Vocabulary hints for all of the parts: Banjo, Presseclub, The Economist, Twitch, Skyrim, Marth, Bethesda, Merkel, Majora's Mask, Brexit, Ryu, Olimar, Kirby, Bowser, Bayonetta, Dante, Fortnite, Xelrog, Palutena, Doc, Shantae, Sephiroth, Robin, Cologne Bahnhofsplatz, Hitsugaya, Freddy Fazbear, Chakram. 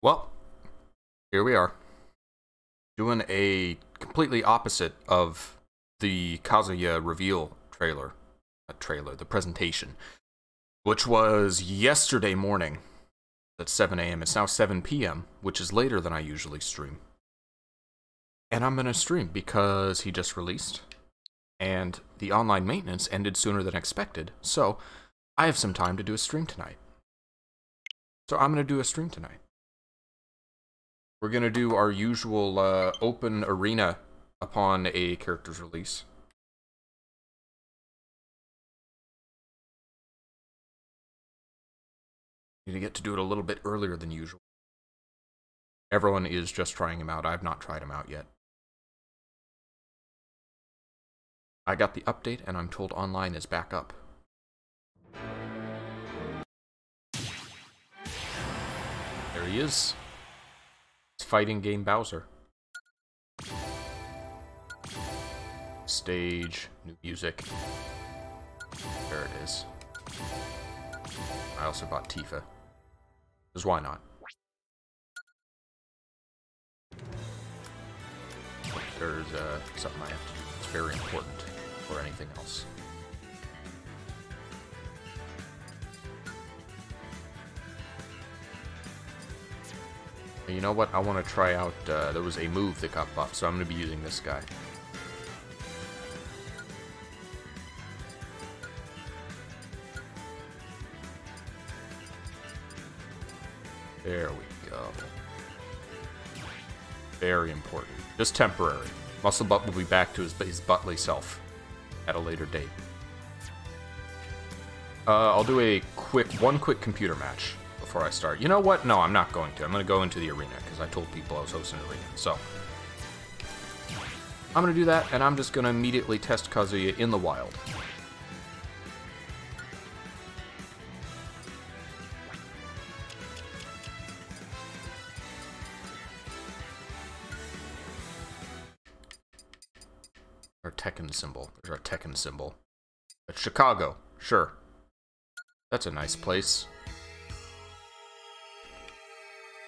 Well, here we are, doing a completely opposite of the Kazuya reveal trailer, the presentation, which was yesterday morning at 7 a.m. It's now 7 p.m., which is later than I usually stream. And I'm going to stream because he just released, and the online maintenance ended sooner than expected, so I have some time to do a stream tonight. So I'm going to do a stream tonight. We're going to do our usual open arena upon a character's release. Need to get to do it a little bit earlier than usual. Everyone is just trying him out. I've not tried him out yet. I got the update, and I'm told online is back up. There he is. It's fighting game Bowser. Stage, new music. There it is. I also bought Tifa. Because why not? There's something I have to do that's very important or anything else. You know what? I want to try out, there was a move that got buffed, so I'm going to be using this guy. There we go. Very important. Just temporary. Muscle Butt will be back to his Butley self at a later date. I'll do a quick computer match before I start. You know what? No, I'm not going to. I'm going to go into the arena because I told people I was hosting an arena. So I'm going to do that, and I'm just going to immediately test Kazuya in the wild. Tekken symbol. There's our Tekken symbol. It's Chicago. Sure. That's a nice place.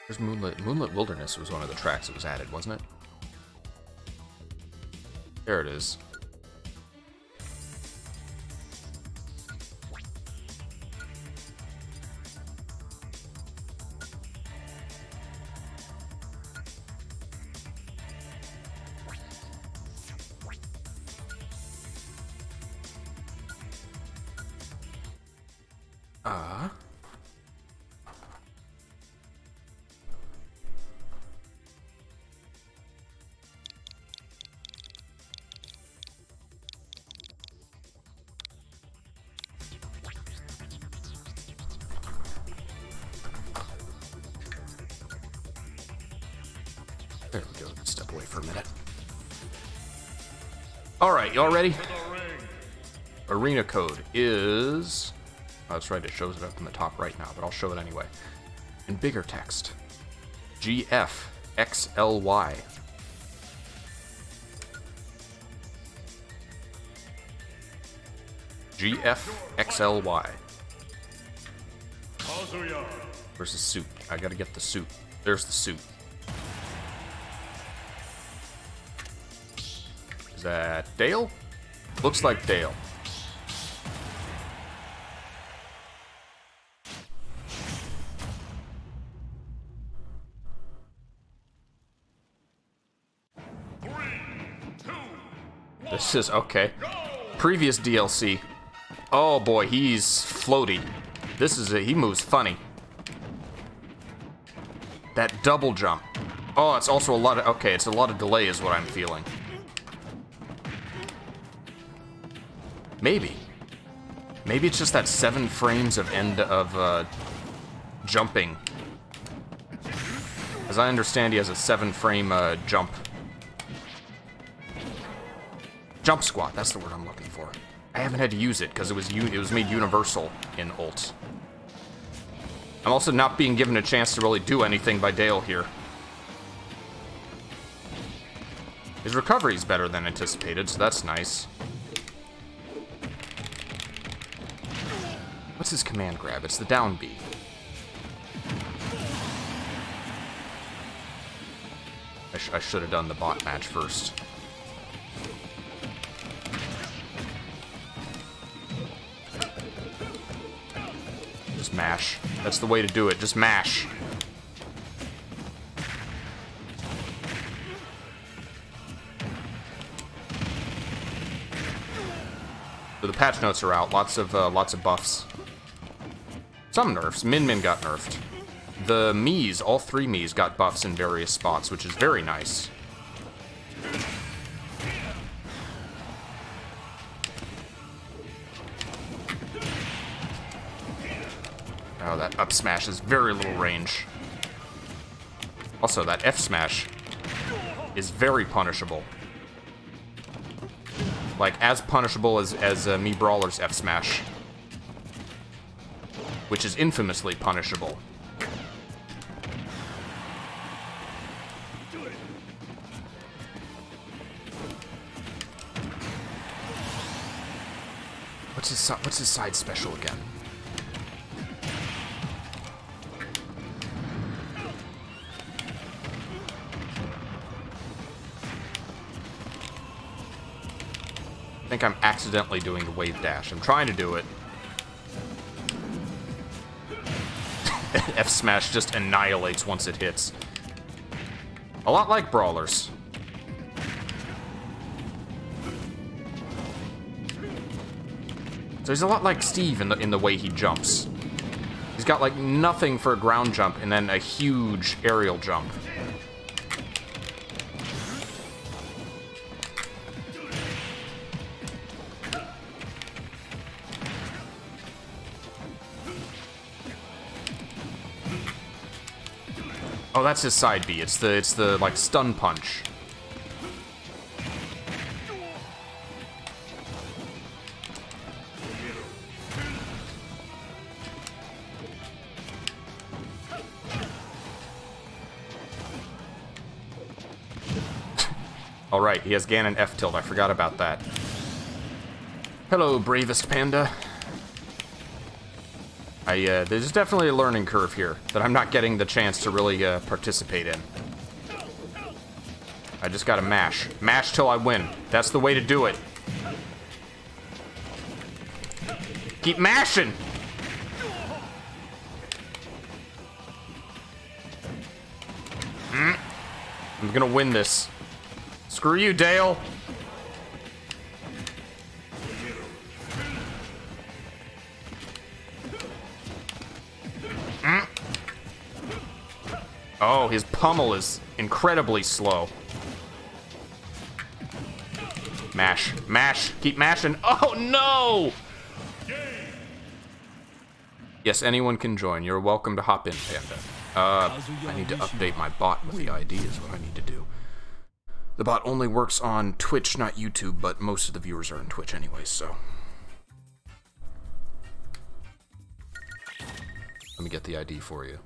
There's Moonlit. Moonlit Wilderness was one of the tracks that was added, wasn't it? There it is. There we go. Step away for a minute. All right, y'all ready? Arena code is... Oh, that's right, it shows it up in the top right now, but I'll show it anyway. In bigger text. GFXLY. GFXLY. Where's the suit? I gotta get the suit. There's the suit. Is that Dale? Looks like Dale. Three, two, one, this is okay. Go! Previous DLC. Oh boy, he's floaty. This is it. He moves funny. That double jump. Oh, it's also a lot of okay. It's a lot of delay, is what I'm feeling. Maybe. Maybe it's just that 7 frames of jumping. As I understand, he has a 7-frame jump. Jump squat, that's the word I'm looking for. I haven't had to use it because it was made universal in Ult. I'm also not being given a chance to really do anything by Dale here. His recovery's better than anticipated, so that's nice. What's his command grab? It's the down B. I should have done the bot match first. Just mash. That's the way to do it. Just mash. So the patch notes are out. Lots of buffs. Some nerfs. Min Min got nerfed. The Miis, all three Miis, got buffs in various spots, which is very nice. Oh, that up smash is very little range. Also, that F smash is very punishable. Like, as punishable as Mii Brawler's F smash. Which is infamously punishable. What's his side special again? I think I'm accidentally doing the wave dash. I'm trying to do it. F smash just annihilates once it hits. A lot like Brawlers. So he's a lot like Steve in the way he jumps. He's got like nothing for a ground jump and then a huge aerial jump. Oh, that's his side B. It's the like stun punch. All right, he has Ganon F tilt. I forgot about that. Hello, bravest panda. There's definitely a learning curve here that I'm not getting the chance to really participate in. I just gotta mash. Mash till I win. That's the way to do it. Keep mashing! I'm gonna win this. Screw you, Dale! Oh, his pummel is incredibly slow. Mash. Mash. Keep mashing. Oh, no! Yes, anyone can join. You're welcome to hop in, Panda. I need to update my bot with the ID is what I need to do. The bot only works on Twitch, not YouTube, but most of the viewers are on Twitch anyway, so. Let me get the ID for you.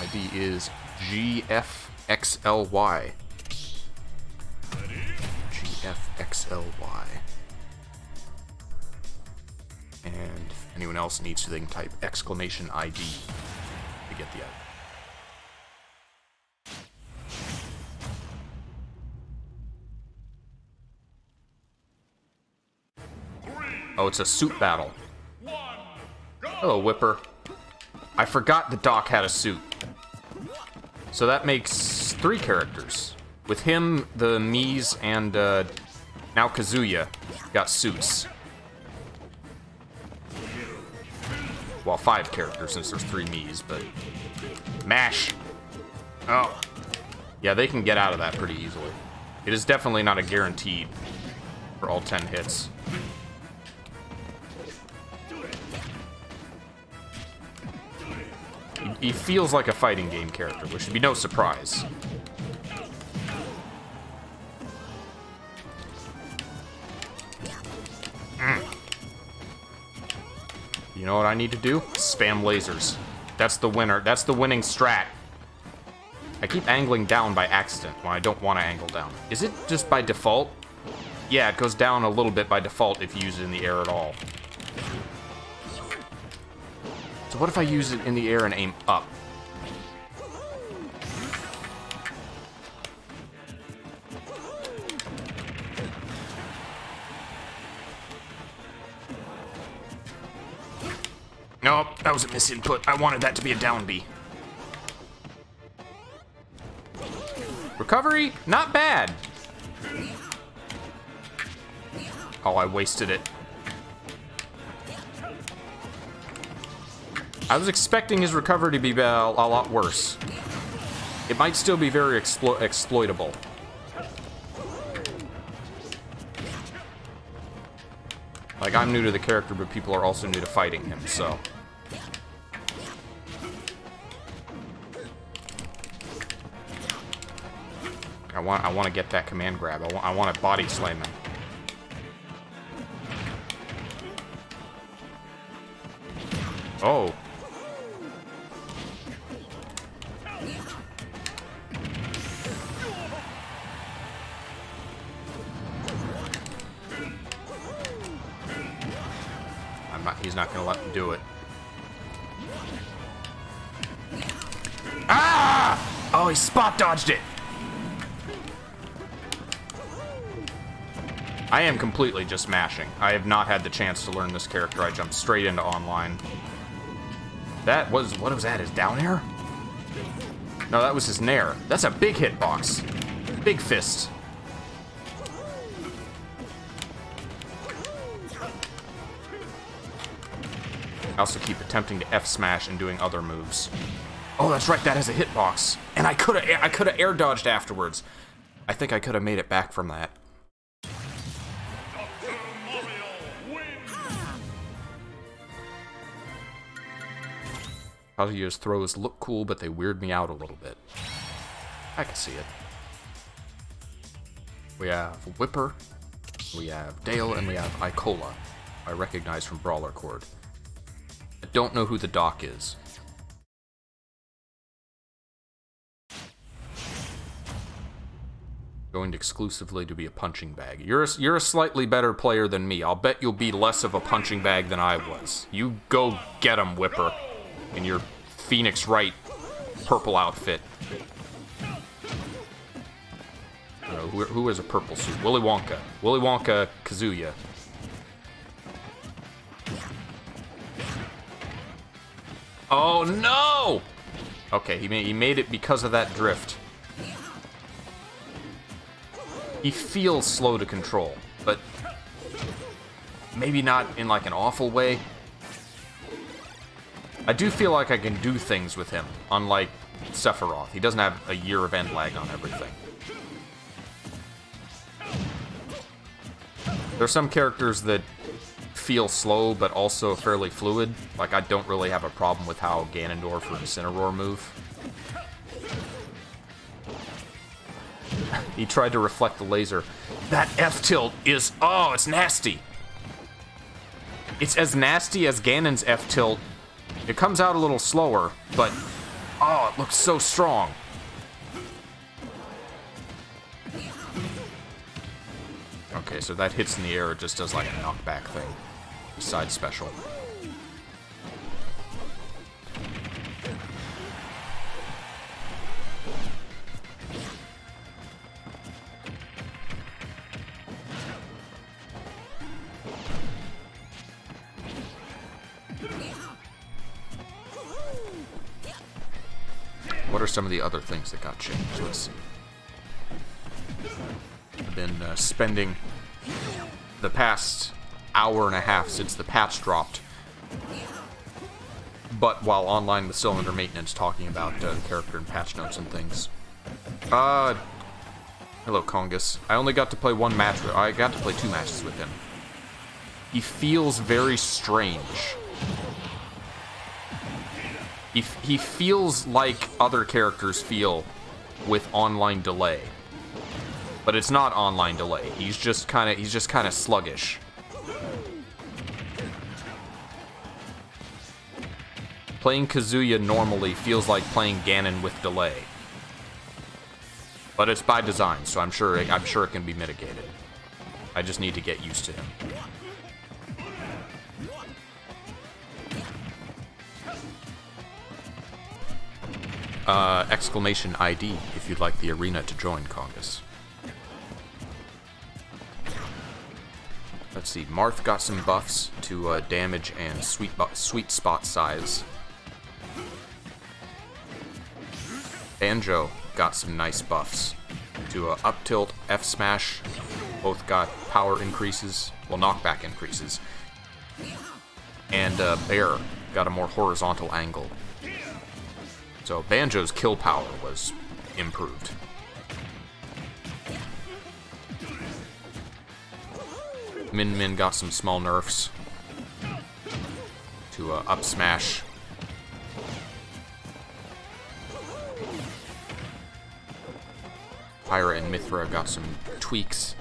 ID is GFXLY. GFXLY. And if anyone else needs to, they can type exclamation ID to get the ID. Oh, it's a suit battle. Hello, Whipper. I forgot the Doc had a suit. So that makes three characters. With him, the Miis, and now Kazuya got suits. Well, five characters since there's three Miis, but... Mash! Oh. Yeah, they can get out of that pretty easily. It is definitely not a guaranteed for all 10 hits. He feels like a fighting game character, which should be no surprise. You know what I need to do? Spam lasers. That's the winner. That's the winning strat. I keep angling down by accident when I don't want to angle down. Is it just by default? Yeah, it goes down a little bit by default if you use it in the air at all. So what if I use it in the air and aim up? Nope, that was a misinput. I wanted that to be a down B. Recovery, not bad. Oh, I wasted it. I was expecting his recovery to be a lot worse. It might still be very exploitable. Like, I'm new to the character, but people are also new to fighting him, so. I want to get that command grab. I want to body slam him. Oh. He's not going to let me do it. Ah! Oh, he spot dodged it. I am completely just mashing. I have not had the chance to learn this character. I jumped straight into online. That was, what was that, his down air? No, that was his nair. That's a big hitbox. Big fist. I also keep attempting to F smash and doing other moves. Oh, that's right, that has a hitbox. And I could have air dodged afterwards. I think I could have made it back from that. Kazuya's throws look cool, but they weird me out a little bit. I can see it. We have Whipper, we have Dale, and we have Icola, I recognize from Brawler Court. I don't know who the Doc is. Going exclusively to be a punching bag. You're a slightly better player than me. I'll bet you'll be less of a punching bag than I was. You go get him, Whipper. In your Phoenix Wright purple outfit. I don't know, who is a purple suit? Willy Wonka. Willy Wonka Kazuya. Oh no! Okay, he made it because of that drift. He feels slow to control, but maybe not in like an awful way. I do feel like I can do things with him, unlike Sephiroth. He doesn't have a year of end lag on everything. There's some characters that feel slow, but also fairly fluid. Like, I don't really have a problem with how Ganondorf or Incineroar move. He tried to reflect the laser. That F-tilt is... oh, it's nasty! It's as nasty as Ganon's F-tilt. It comes out a little slower, but oh, it looks so strong. Okay, so that hits in the air, it just does like a knockback thing. Side special. What are some of the other things that got changed? Let's see. I've been spending the past hour and a half since the patch dropped, but while online with still under maintenance, talking about character and patch notes and things. Hello Kongus. I only got to play one match with him. I got to play two matches with him. He feels very strange. He feels like other characters feel with online delay, but it's not online delay. He's just kind of sluggish. Playing Kazuya normally feels like playing Ganon with delay, but it's by design, so I'm sure it can be mitigated. I just need to get used to him. Exclamation ID if you'd like the arena to join, Congress. Let's see, Marth got some buffs to damage and sweet spot size. Banjo got some nice buffs to up tilt, F smash. Both got power increases, well, knockback increases. And Bear got a more horizontal angle. So Banjo's kill power was improved. Min Min got some small nerfs to up smash. Pyra and Mythra got some tweaks.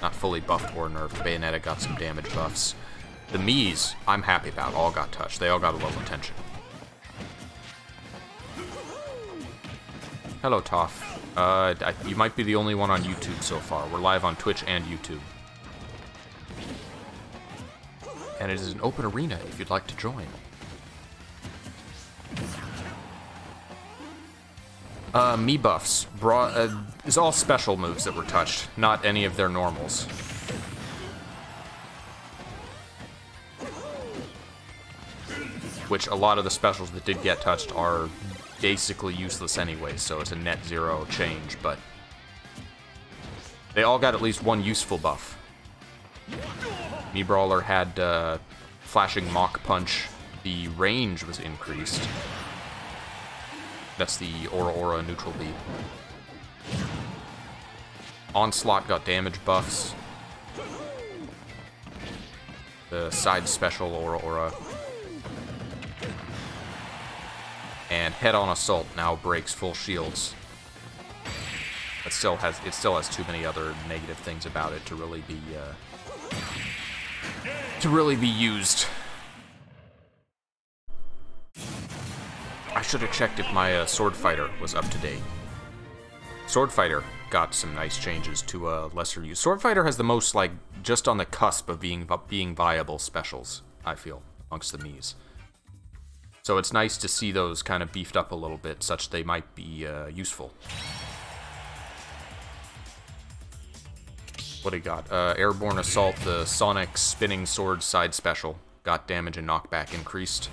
Not fully buffed or nerfed. Bayonetta got some damage buffs. The Miis, I'm happy about, all got touched. They all got a level attention. Hello, Toph. You might be the only one on YouTube so far. We're live on Twitch and YouTube. And it is an open arena if you'd like to join. Mii buffs brought, is all special moves that were touched, not any of their normals. Which a lot of the specials that did get touched are basically useless anyway, so it's a net zero change, but they all got at least one useful buff. Mii Brawler had flashing Mach Punch, the range was increased. That's the Aura neutral B. Onslaught got damage buffs. The side special Aura. And head-on assault now breaks full shields. But still has too many other negative things about it to really be used. I should have checked if my Swordfighter was up to date. Swordfighter got some nice changes to lesser use. Swordfighter has the most, like, just on the cusp of being viable specials, I feel, amongst the Miis. So it's nice to see those kind of beefed up a little bit, such they might be useful. What do you got? Airborne Assault, the Sonic Spinning Sword side special. Got damage and knockback increased.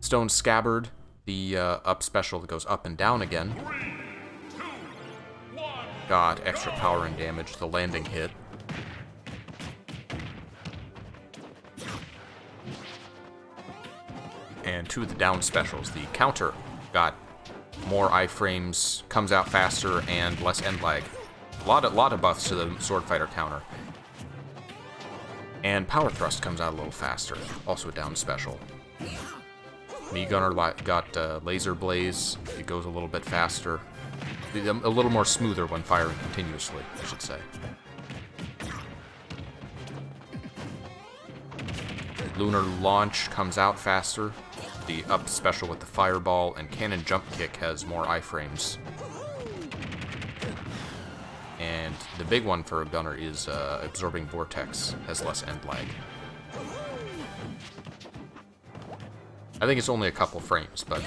Stone Scabbard, the up special that goes up and down again. 3, 2, 1. Got extra power and damage, the landing hit. And two of the down specials, the counter got more iframes, comes out faster, and less end lag. A lot of buffs to the Swordfighter counter. And Power Thrust comes out a little faster, also a down special. Mii Gunner got Laser Blaze. It goes a little bit faster. A little more smoother when firing continuously, I should say. Lunar Launch comes out faster. The up special with the Fireball, and Cannon Jump Kick has more iframes. And the big one for a gunner is Absorbing Vortex, has less end lag. I think it's only a couple frames, but...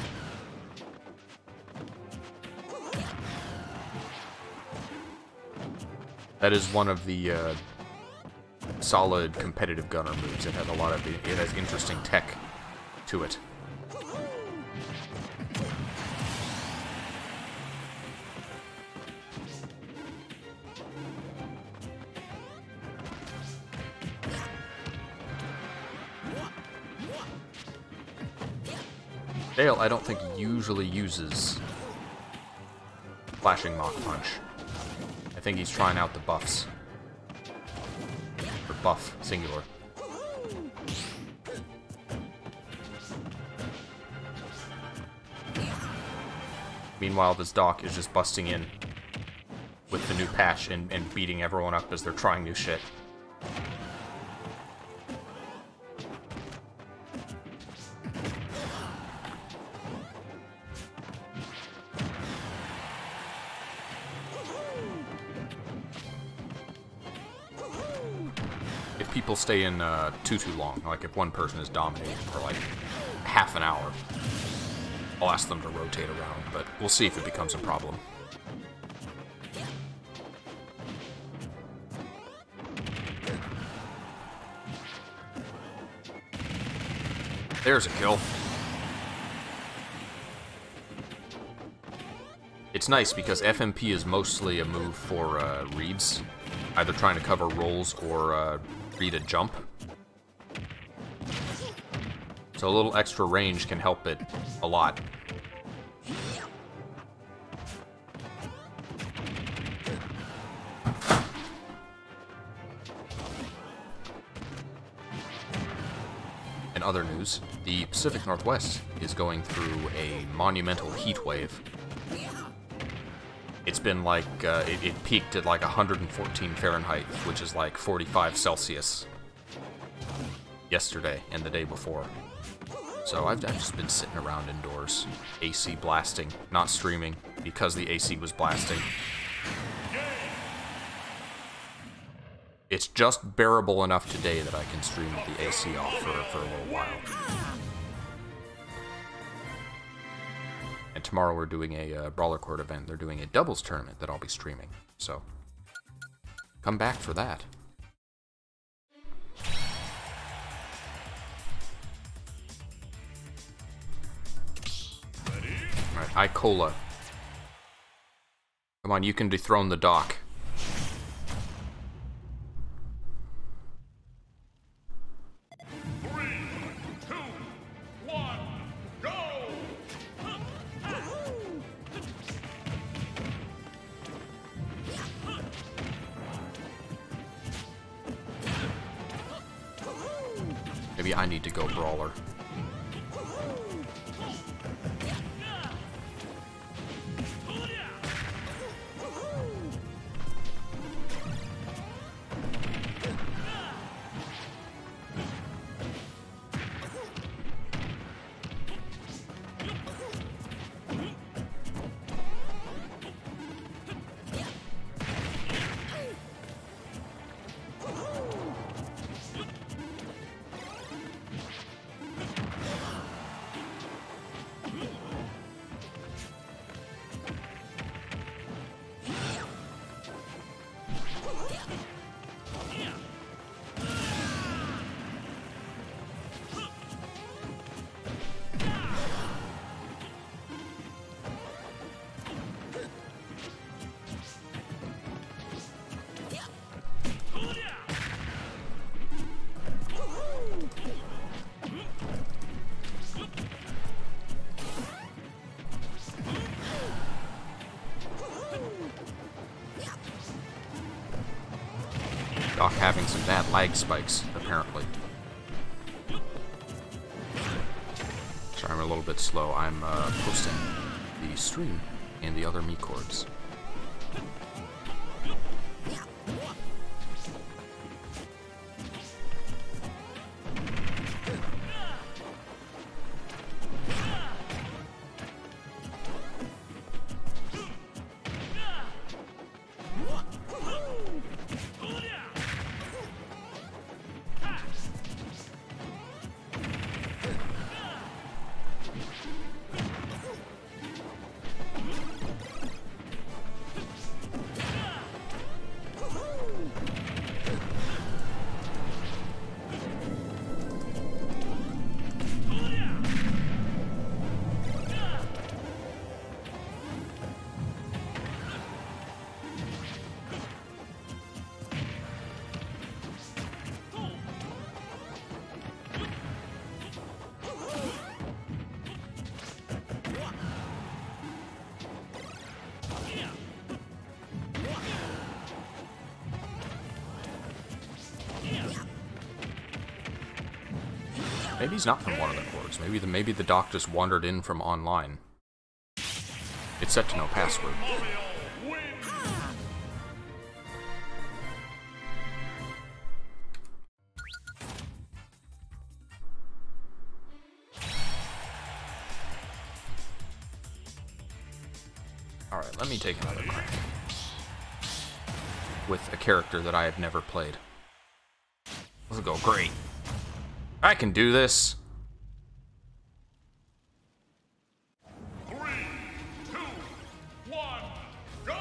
That is one of the solid competitive gunner moves. It has a lot of... It has interesting tech to it. Dale, I don't think, usually uses flashing Mach Punch. I think he's trying out the buffs. Or buff, singular. Meanwhile, this Doc is just busting in with the new patch and beating everyone up as they're trying new shit. Stay in too long. Like, if one person is dominating for like half an hour, I'll ask them to rotate around, but we'll see if it becomes a problem. There's a kill. It's nice because FMP is mostly a move for reads, either trying to cover rolls or read a jump. So a little extra range can help it a lot. In other news, the Pacific Northwest is going through a monumental heat wave. It's been like, it peaked at like 114 Fahrenheit, which is like 45 Celsius yesterday and the day before. So I've just been sitting around indoors, AC blasting, not streaming, because the AC was blasting. It's just bearable enough today that I can stream with the AC off for a little while. And tomorrow we're doing a Brawler Court event. They're doing a doubles tournament that I'll be streaming. So, come back for that. Alright, Icola. Come on, you can dethrone the Doc. Maybe I need to go Brawler. Having some bad lag spikes, apparently. Sorry, I'm a little bit slow. I'm posting the stream and the other Mii chords. Maybe he's not from one of the chords. Maybe the Doc just wandered in from online. It's set to no password. Alright, let me take another crack. With a character that I have never played. This will go great. I can do this. 3, 2, 1, go!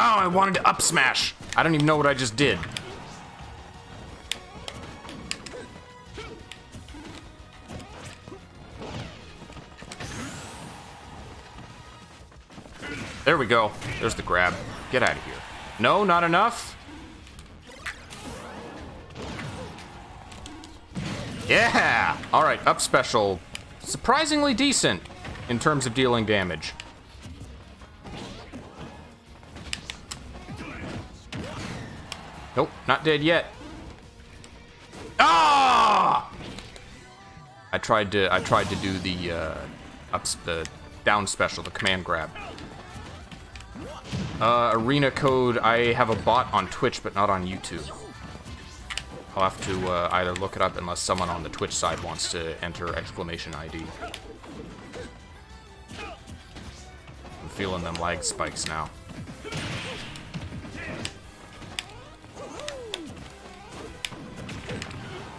I wanted to up smash. I don't even know what I just did. There we go. There's the grab. Get out of here. No, not enough. Yeah! Alright, up special. Surprisingly decent in terms of dealing damage. Nope, not dead yet. Ah! I tried to do the down special, the command grab. Arena code. I have a bot on Twitch, but not on YouTube. I'll have to either look it up unless someone on the Twitch side wants to enter exclamation ID. I'm feeling them lag spikes now.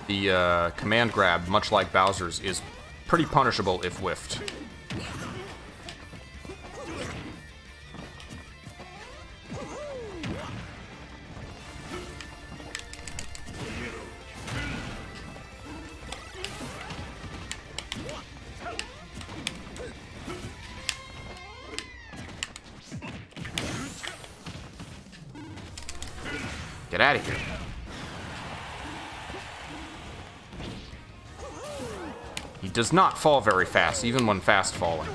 The command grab, much like Bowser's, is pretty punishable if whiffed. Out of here. He does not fall very fast, even when fast falling.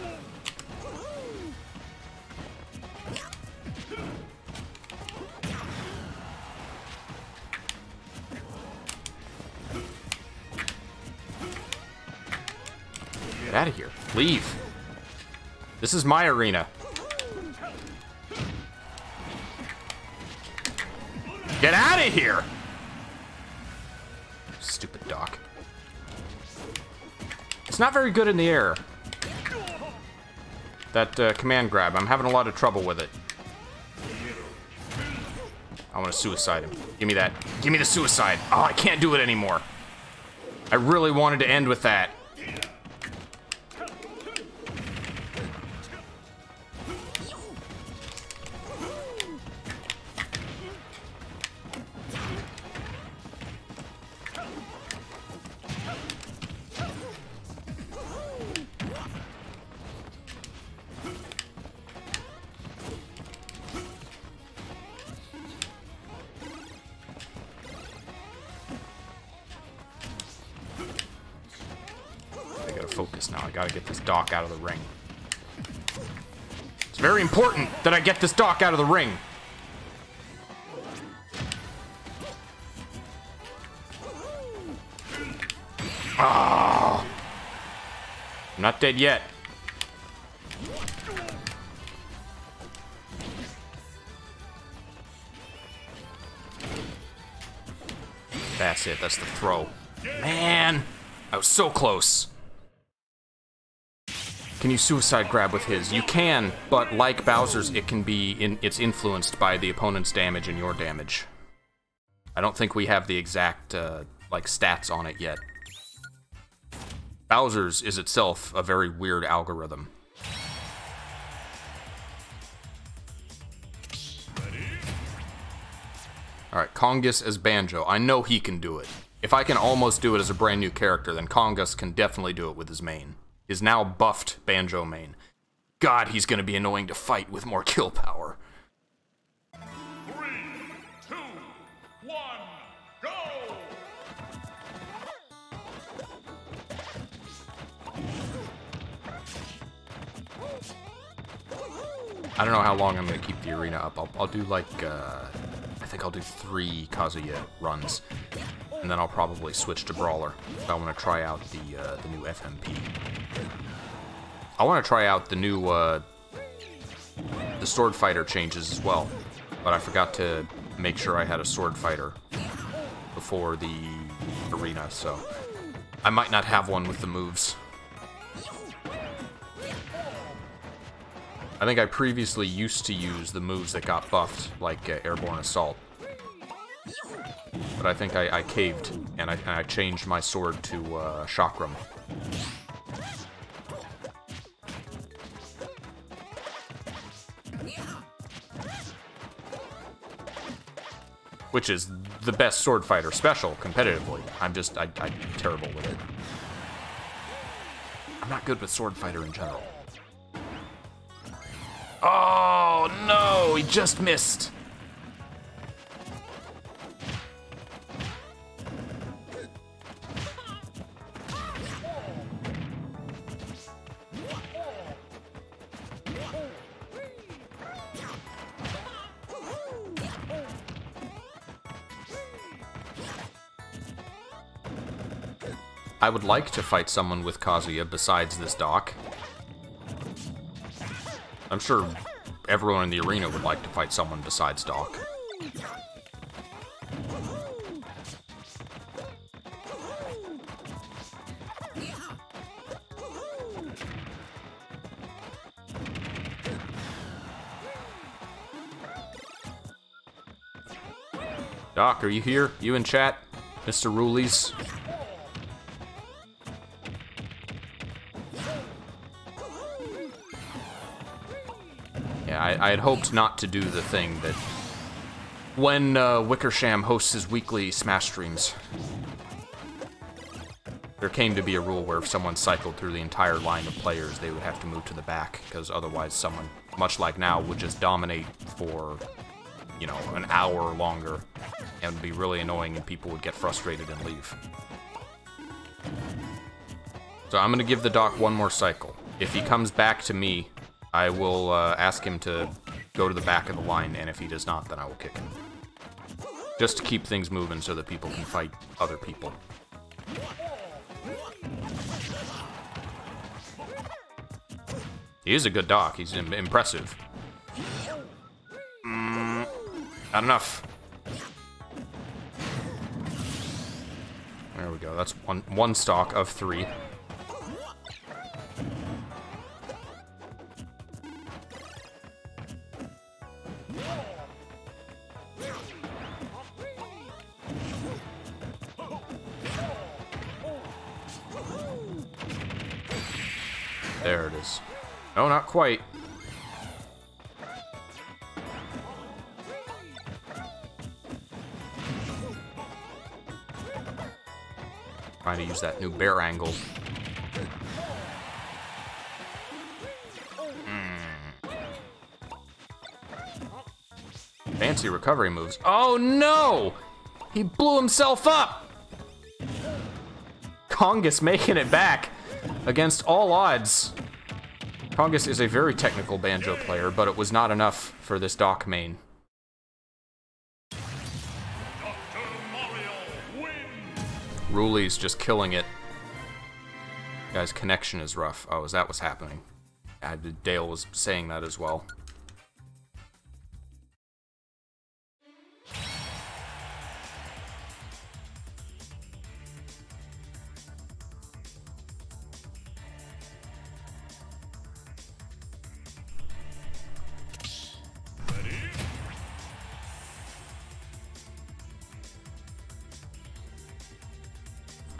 Get out of here. Leave. This is my arena. Get out of here! Stupid Doc. It's not very good in the air. That command grab, I'm having a lot of trouble with it. I want to suicide him. Give me that. Give me the suicide. Oh, I can't do it anymore. I really wanted to end with that. Doc out of the ring. It's very important that I get this Doc out of the ring. Oh, I'm not dead yet. That's it. That's the throw. Man, I was so close. Can you suicide grab with his? You can, but like Bowser's, it can be it's influenced by the opponent's damage and your damage. I don't think we have the exact like stats on it yet. Bowser's is itself a very weird algorithm. All right, Kongus as Banjo. I know he can do it. If I can almost do it as a brand new character, then Kongus can definitely do it with his main. Is now buffed Banjo main. God, he's gonna be annoying to fight with more kill power. 3, 2, 1, go! I don't know how long I'm gonna keep the arena up. I'll do like, I think I'll do 3 Kazuya runs. And then I'll probably switch to Brawler. I want to try out the new FMP. I want to try out the new the sword fighter changes as well, but I forgot to make sure I had a sword fighter before the arena, so I might not have one with the moves. I think I previously used to use the moves that got buffed, like Airborne Assault. But I think I caved, and I changed my sword to Chakram. which is the best sword fighter special competitively. I'm just, I'm terrible with it. I'm not good with sword fighter in general. Oh no, he just missed. I would like to fight someone with Kazuya besides this Doc. I'm sure everyone in the arena would like to fight someone besides Doc. Doc, are you here? You in chat? Mr. Roolies? I had hoped not to do the thing that when Wickersham hosts his weekly Smash streams, there came to be a rule where if someone cycled through the entire line of players, they would have to move to the back, because otherwise someone, much like now, would just dominate for, you know, an hour or longer, and it would be really annoying, and people would get frustrated and leave. So I'm going to give the Doc one more cycle. If he comes back to me, I will ask him to go to the back of the line, and if he does not, then I will kick him. Just to keep things moving so that people can fight other people. He is a good Doc. He's impressive. Not enough. There we go. That's one stock of three. There it is. No, not quite. Trying to use that new bear angle. Fancy recovery moves. Oh no! He blew himself up! Kongus making it back against all odds. Kongus is a very technical banjo player, but it was not enough for this Doc main. Roolie's just killing it. Guys, connection is rough. Oh, is that what's happening? Dale was saying that as well.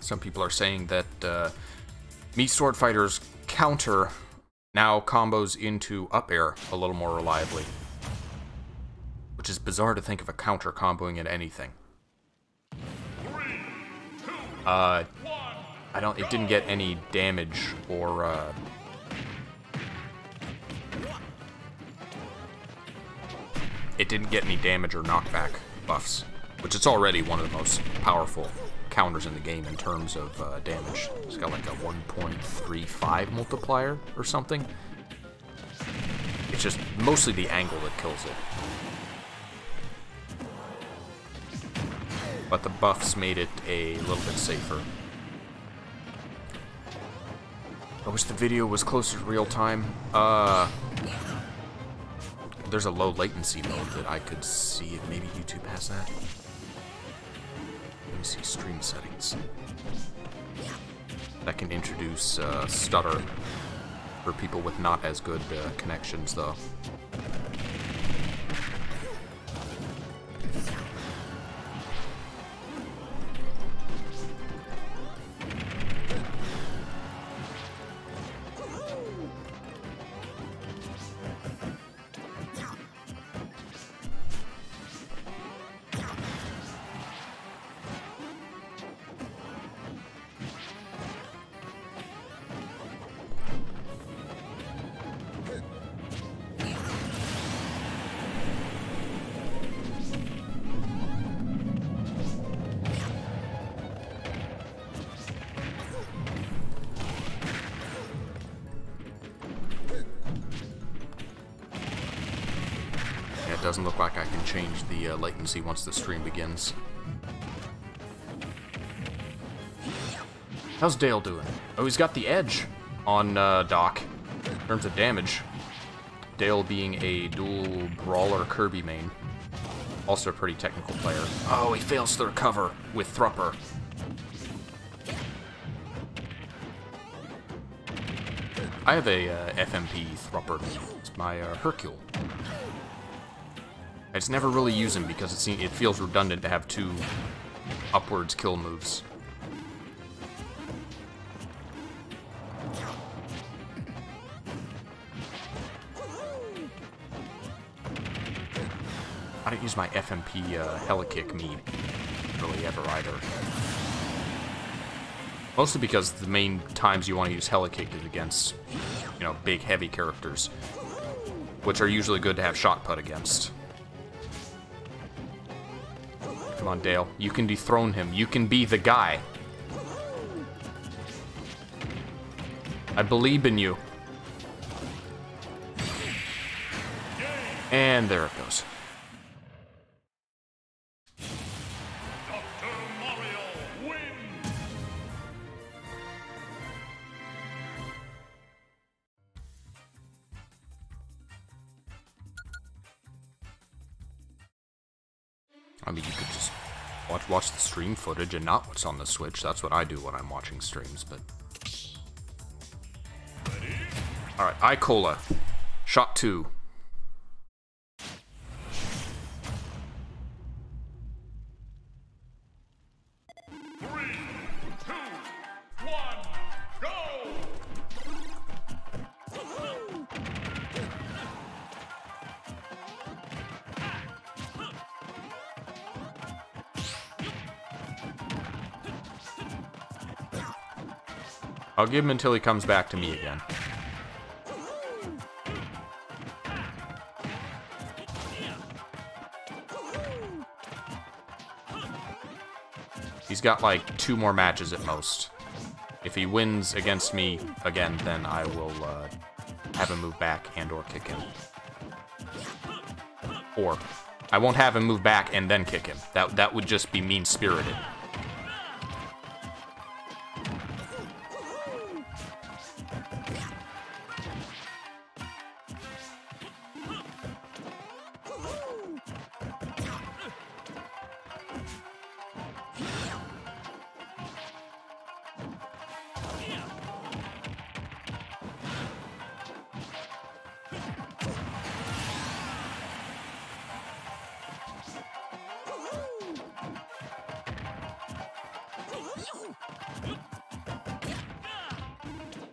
Some people are saying that Mii Swordfighter's counter now combos into up air a little more reliably. Which is bizarre to think of a counter comboing into anything. It didn't get any damage or it didn't get any damage or knockback buffs, which it's already one of the most powerful counters in the game in terms of damage. It's got like a 1.35 multiplier or something. It's just mostly the angle that kills it. But the buffs made it a little bit safer. I wish the video was closer to real time. There's a low latency mode that I could see if maybe YouTube has that. Let me see stream settings. That can introduce stutter for people with not as good connections, though. doesn't look like I can change the latency once the stream begins. How's Dale doing? Oh, he's got the edge on Doc in terms of damage. Dale being a dual Brawler Kirby main. Also a pretty technical player. Oh, he fails to recover with Thrupper. I have a FMP Thrupper. It's my Hercule. I just never really use him because it feels redundant to have two upwards kill moves. I don't use my FMP Helikick mean really ever either. Mostly because the main times you want to use Helikick is against, you know, big heavy characters, which are usually good to have shot put against. Come on, Dale. You can dethrone him. You can be the guy. I believe in you. And there it goes. I mean, you could just watch the stream footage and not what's on the Switch. That's what I do when I'm watching streams, but... Alright, Icola. Shot 2. I'll give him until he comes back to me again. He's got like 2 more matches at most. If he wins against me again, then I will have him move back and or kick him. Or I won't have him move back and then kick him. That would just be mean-spirited.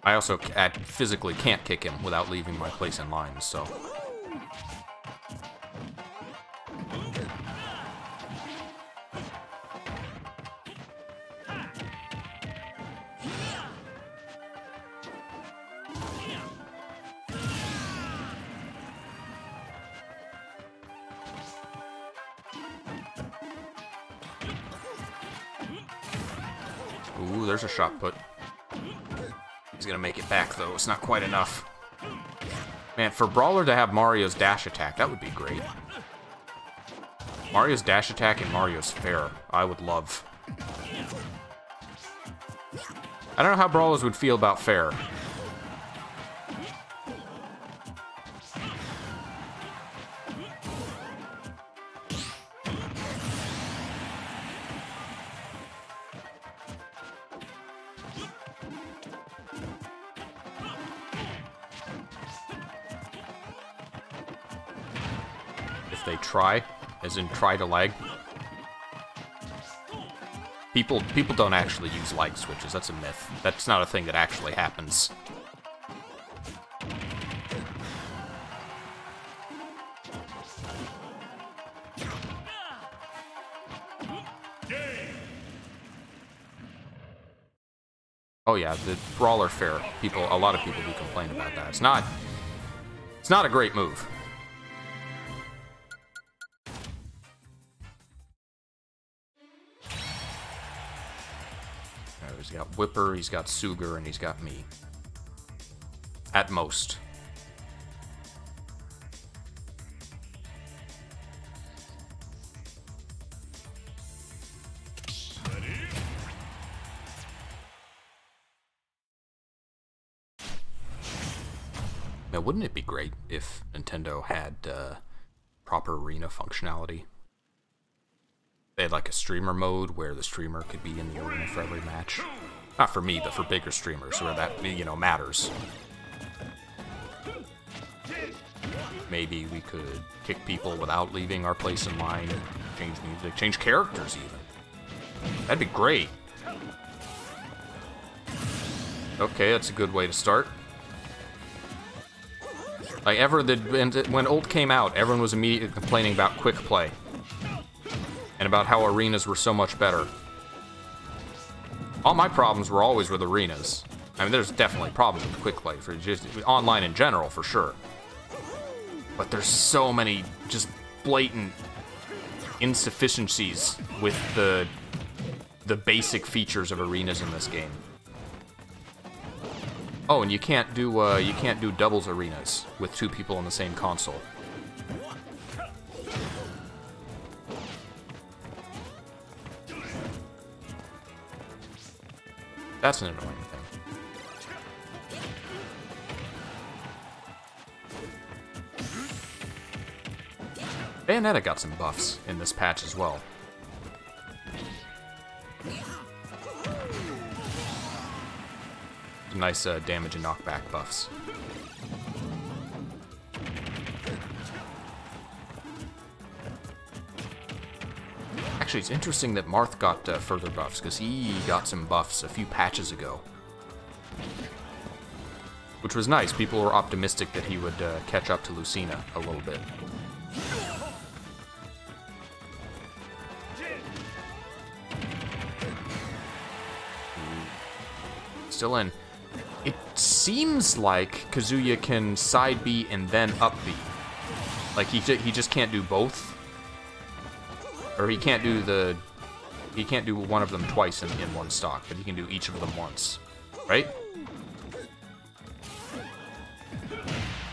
I also physically can't kick him without leaving my place in line, so... Ooh, there's a shot put. He's gonna make it back, though. It's not quite enough. Man, for Brawler to have Mario's dash attack, that would be great. Mario's dash attack and Mario's fair, I would love. I don't know how Brawlers would feel about fair. They try, as in try to lag. People don't actually use lag switches. That's a myth. That's not a thing that actually happens. Oh yeah, the Brawler fair. A lot of people do complain about that. It's not a great move. He's got Whipper, he's got Suger, and he's got me. At most. Man, wouldn't it be great if Nintendo had proper arena functionality? They had like a streamer mode where the streamer could be in the arena for every match. Not for me, but for bigger streamers where that, you know, matters. Maybe we could kick people without leaving our place in line, change music, change characters even. That'd be great. Okay, that's a good way to start. Like, when Ult came out, everyone was immediately complaining about quick play. And about how arenas were so much better. All my problems were always with arenas. I mean, there's definitely problems with quick play, for just online in general, for sure. But there's so many just blatant insufficiencies with the basic features of arenas in this game. Oh, and you can't do doubles arenas with two people on the same console. That's an annoying thing. Bayonetta got some buffs in this patch as well. Nice damage and knockback buffs. Actually, it's interesting that Marth got further buffs, because he got some buffs a few patches ago. Which was nice. People were optimistic that he would catch up to Lucina a little bit. Still in. It seems like Kazuya can side B and then up B. Like, he just can't do both. Or he can't do one of them twice in one stock, but he can do each of them once. Right?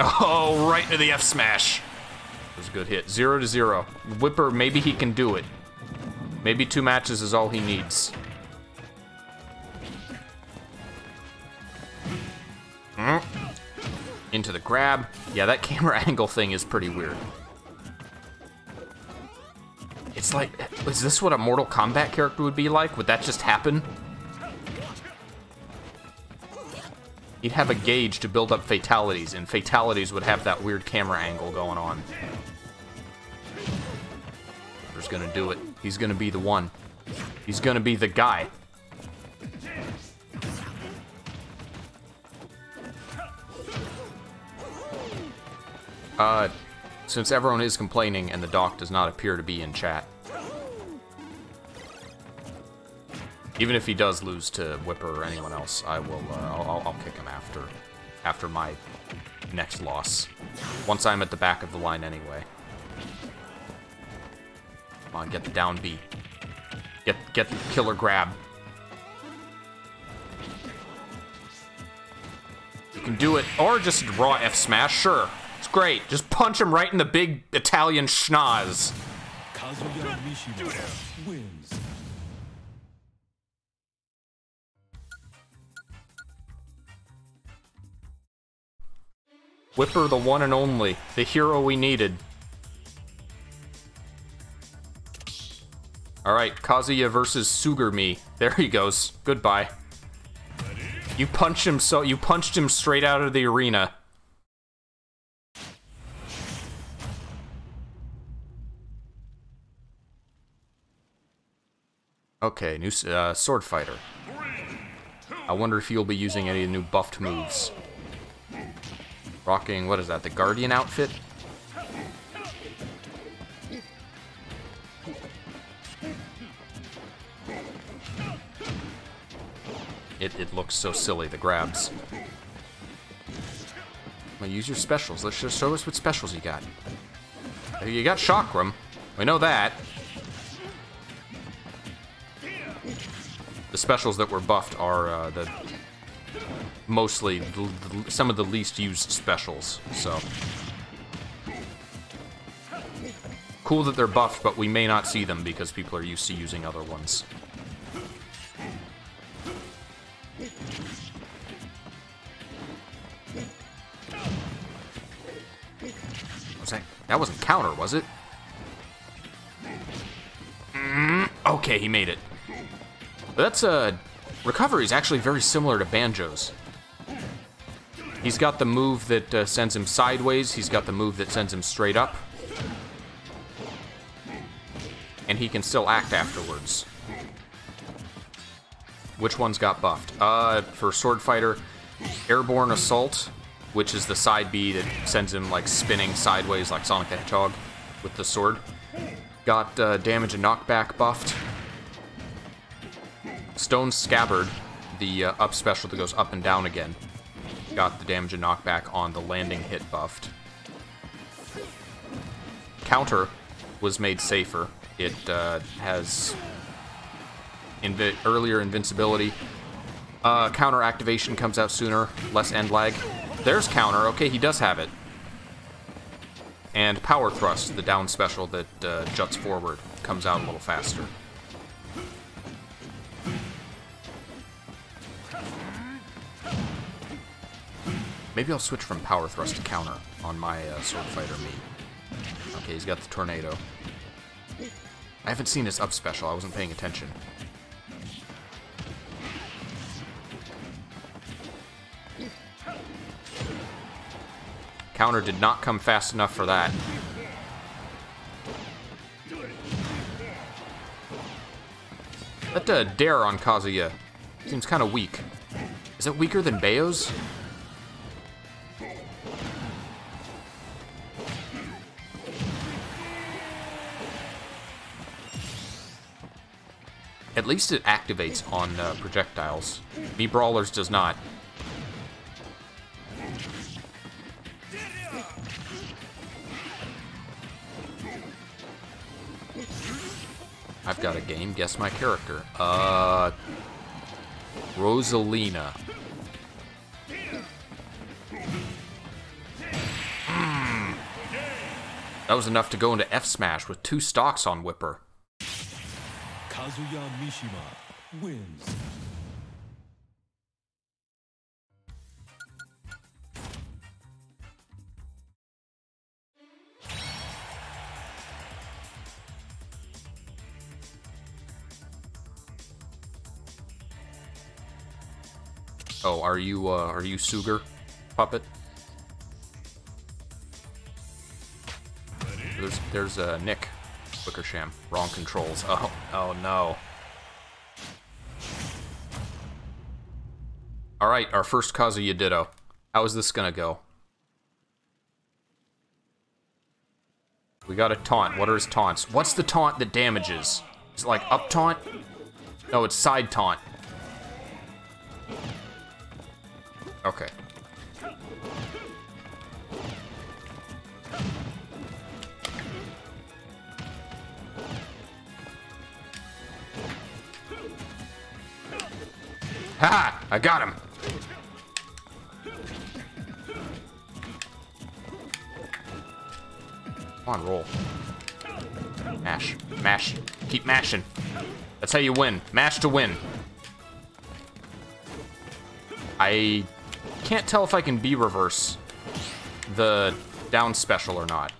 Oh, right into the F smash! That was a good hit. 0-0. Whipper, maybe he can do it. Maybe two matches is all he needs. Into the grab. Yeah, that camera angle thing is pretty weird. It's like, is this what a Mortal Kombat character would be like? Would that just happen? He'd have a gauge to build up fatalities, and fatalities would have that weird camera angle going on. He's gonna do it. He's gonna be the one. He's gonna be the guy. Since everyone is complaining and the Doc does not appear to be in chat. Even if he does lose to Whipper or anyone else, I will, I'll kick him after my next loss. Once I'm at the back of the line anyway. Come on, get the down B. Get the killer grab. You can do it, or just raw F smash, sure. It's great. Just punch him right in the big Italian schnoz. Whipper, the one and only, the hero we needed. All right, Kazuya versus Sugumi. There he goes. Goodbye. You punched him so you punched him straight out of the arena. Okay, new sword fighter. I wonder if you'll be using any of the new buffed moves. Rocking, what is that, the Guardian outfit? It looks so silly, the grabs. Well, use your specials. Let's just show us what specials you got. You got Chakram. We know that. The specials that were buffed are mostly some of the least used specials, so. Cool that they're buffed, but we may not see them because people are used to using other ones. That wasn't counter, was it? Okay, he made it. That's recovery is actually very similar to Banjo's. He's got the move that sends him sideways. He's got the move that sends him straight up. And he can still act afterwards. Which one's got buffed? For Sword Fighter, Airborne Assault, which is the side B that sends him like spinning sideways like Sonic the Hedgehog with the sword. Got damage and knockback buffed. Stone Scabbard, the up special that goes up and down again. Got the damage and knockback on the landing hit buffed. Counter was made safer. It has earlier invincibility. Counter activation comes out sooner. Less end lag. There's counter. Okay, he does have it. And power thrust, the down special that juts forward, comes out a little faster. Maybe I'll switch from power thrust to counter on my Sword Fighter Mii. Okay, he's got the tornado. I haven't seen his up special. I wasn't paying attention. Counter did not come fast enough for that. That dare on Kazuya seems kind of weak. Is it weaker than Bayo's? At least it activates on projectiles. Mii Brawler's does not. I've got a game. Guess my character. Rosalina. That was enough to go into F Smash with 2 stocks on Whipper. Kazuya Mishima wins. Oh, are you Suger, puppet? There's Nick. Wickersham. Wrong controls. Oh no. Alright, our first Kazuya Ditto. How is this gonna go? We got a taunt. What are his taunts? What's the taunt that damages? Is it like up taunt? No, it's side taunt. Okay. Ha! I got him! Come on, roll. Mash. Mash. Keep mashing. That's how you win. Mash to win. I can't tell if I can B-reverse the down special or not.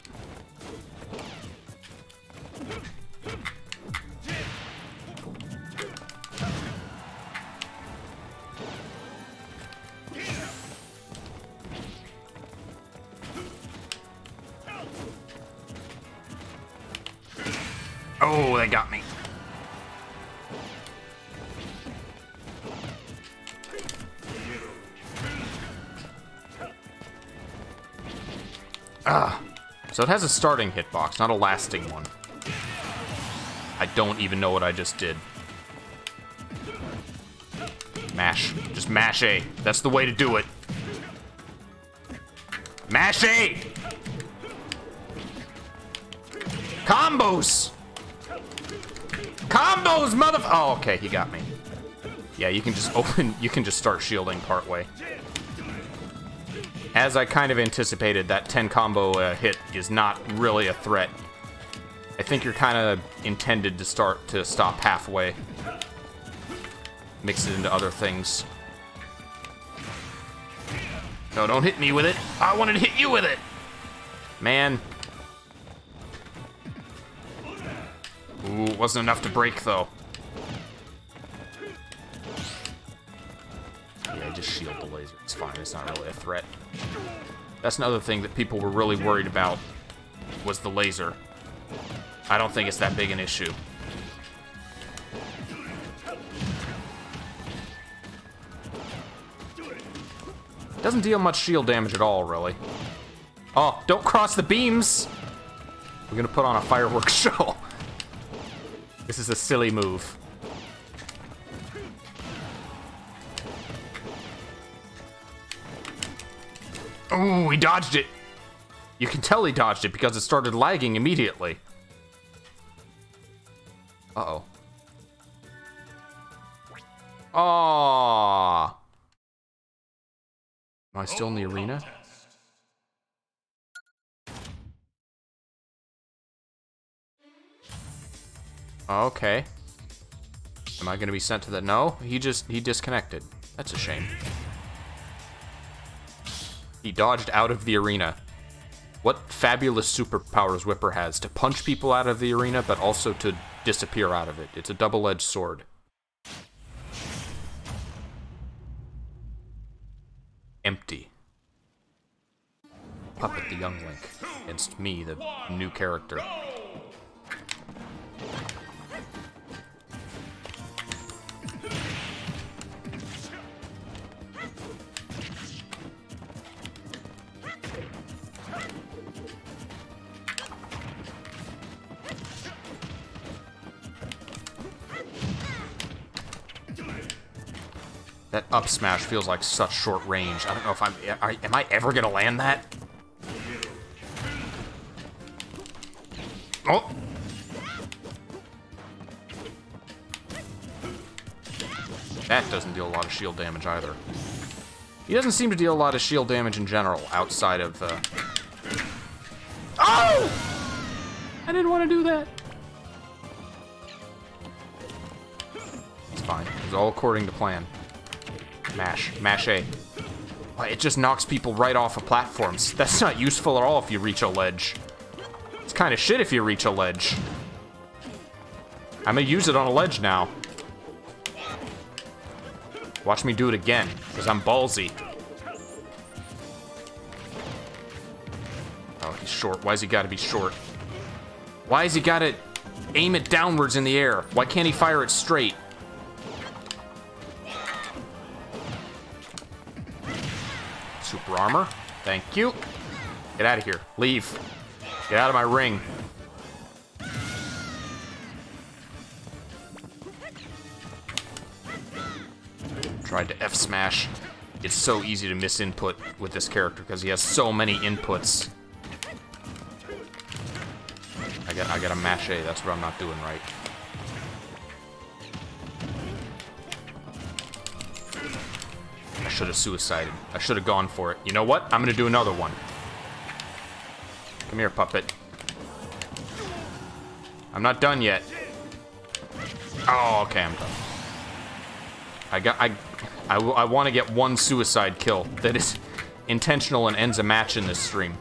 Oh, they got me. Ah. So it has a starting hitbox, not a lasting one. I don't even know what I just did. Mash. Just mash A. That's the way to do it. Mash A! Combos! Combos, motherf- Oh, okay, he got me. Yeah, you can just start shielding partway. As I kind of anticipated, that 10 combo hit is not really a threat. I think you're kind of intended to stop halfway. Mix it into other things. No, don't hit me with it. I wanted to hit you with it. Man, Ooh, wasn't enough to break, though. Yeah, just shield the laser. It's fine. It's not really a threat. That's another thing that people were really worried about, was the laser. I don't think it's that big an issue. Doesn't deal much shield damage at all, really. Oh, don't cross the beams! We're gonna put on a fireworks show. This is a silly move. Oh, he dodged it! You can tell he dodged it because it started lagging immediately. Uh-oh. Aww. Am I still in the arena? Okay. Am I gonna be sent to the... No, he disconnected. That's a shame. He dodged out of the arena. What fabulous superpowers Whipper has, to punch people out of the arena, but also to disappear out of it. It's a double-edged sword. Empty. Puppet the Young Link against me, the new character. That up smash feels like such short range. I don't know if am I ever gonna land that? Oh! That doesn't deal a lot of shield damage either. He doesn't seem to deal a lot of shield damage in general, outside of the... Oh! I didn't want to do that. It's fine. It was all according to plan. Mash. Mash A. It just knocks people right off of platforms. That's not useful at all if you reach a ledge. It's kind of shit if you reach a ledge. I'm gonna use it on a ledge now. Watch me do it again, because I'm ballsy. Oh, he's short. Why's he gotta be short? Why has he gotta aim it downwards in the air? Why can't he fire it straight? Super armor. Thank you. Get out of here. Leave. Get out of my ring. Tried to F smash. It's so easy to miss input with this character because he has so many inputs. I got a mash A. That's what I'm not doing right. I should have suicided. I should have gone for it. You know what? I'm gonna do another one. Come here, puppet. I'm not done yet. Oh, okay, I'm done. I want to get one suicide kill that is intentional and ends a match in this stream.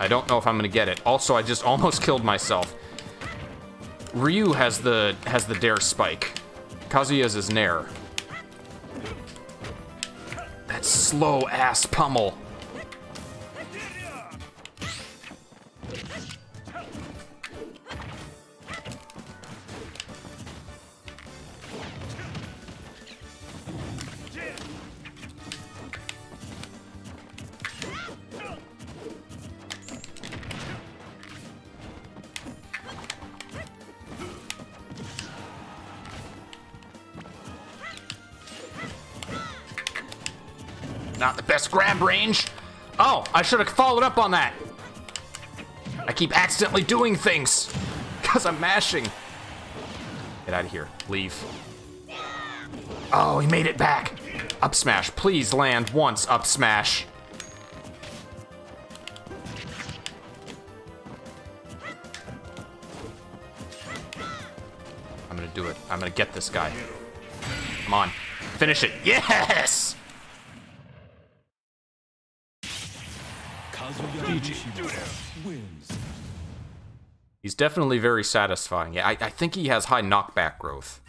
I don't know if I'm gonna get it. Also, I just almost killed myself. Ryu has the dare spike. Kazuya's is nair. That slow ass pummel. Not the best grab range. Oh, I should have followed up on that. I keep accidentally doing things because I'm mashing. Get out of here. Leave. Oh, he made it back. Up smash. Please land once, up smash. I'm gonna do it. I'm gonna get this guy. Come on. Finish it. Yes! He's definitely very satisfying. Yeah, I think he has high knockback growth.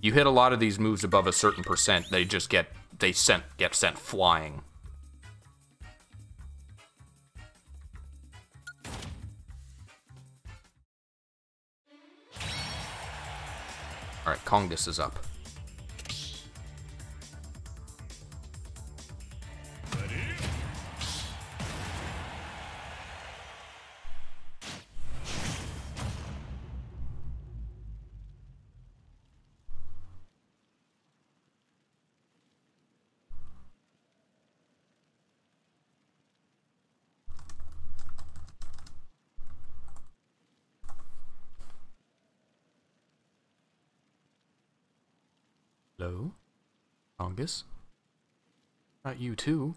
You hit a lot of these moves above a certain percent, they just get sent flying. Alright, Kongus is up. Hello? Kongus? Not you too.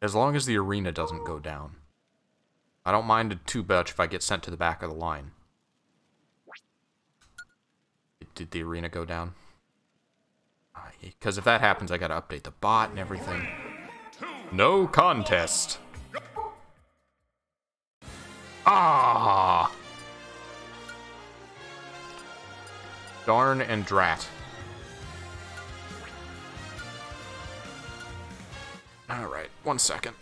As long as the arena doesn't go down. I don't mind it too much if I get sent to the back of the line. Did the arena go down? Because if that happens, I gotta update the bot and everything. No contest! Ah! Darn and drat. Alright, 1 second.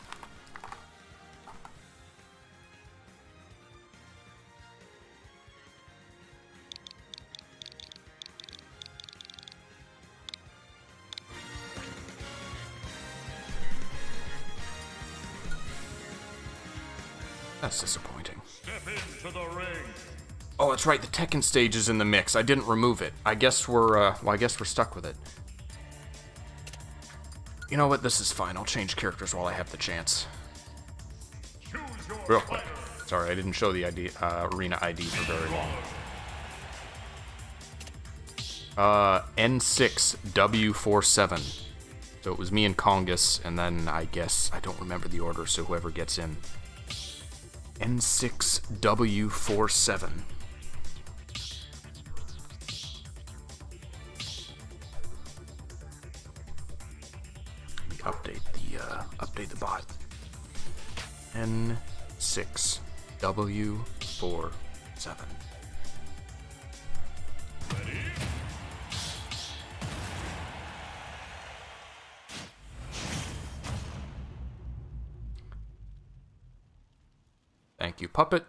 That's disappointing. Step into the ring. Oh, that's right. The Tekken stage is in the mix. I didn't remove it. I guess we're, well, I guess we're stuck with it. You know what? This is fine. I'll change characters while I have the chance. Real quick. Sorry, I didn't show the ID, arena ID for very long. N6W47. So it was me and Kongus, and then I guess I don't remember the order, so whoever gets in. N6W47. Let me update the bot. N6W47. Thank you, Puppet.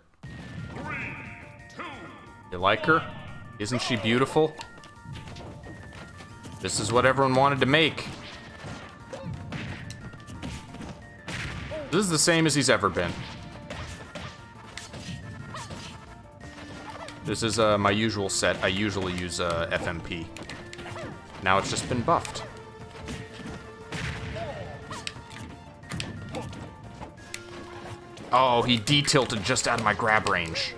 3, 2, you like her? Isn't she beautiful? This is what everyone wanted to make. This is the same as he's ever been. This is my usual set. I usually use FMP. Now it's just been buffed. Oh, he de-tilted just out of my grab range.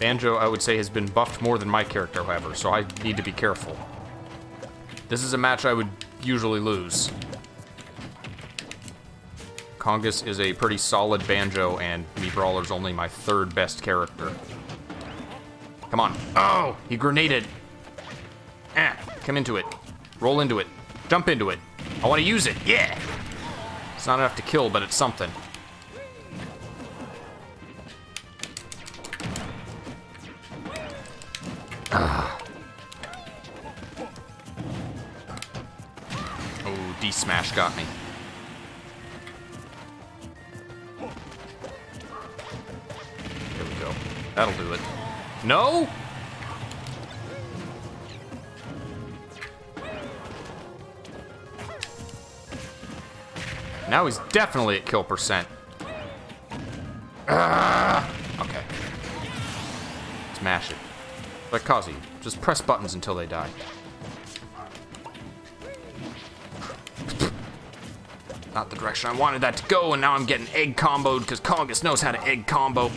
Banjo, I would say, has been buffed more than my character, however, so I need to be careful. This is a match I would usually lose. Kongus is a pretty solid Banjo, and Mii Brawler's only my third best character. Come on. Oh, he grenaded. Come into it. Roll into it. Jump into it. I want to use it. Yeah! It's not enough to kill, but it's something. Oh, D-Smash got me. There we go. That'll do it. No! Now he's definitely at kill percent. Okay. Smash it. Like Kazuya, just press buttons until they die. Not the direction I wanted that to go, and now I'm getting egg comboed because Kongus knows how to egg combo.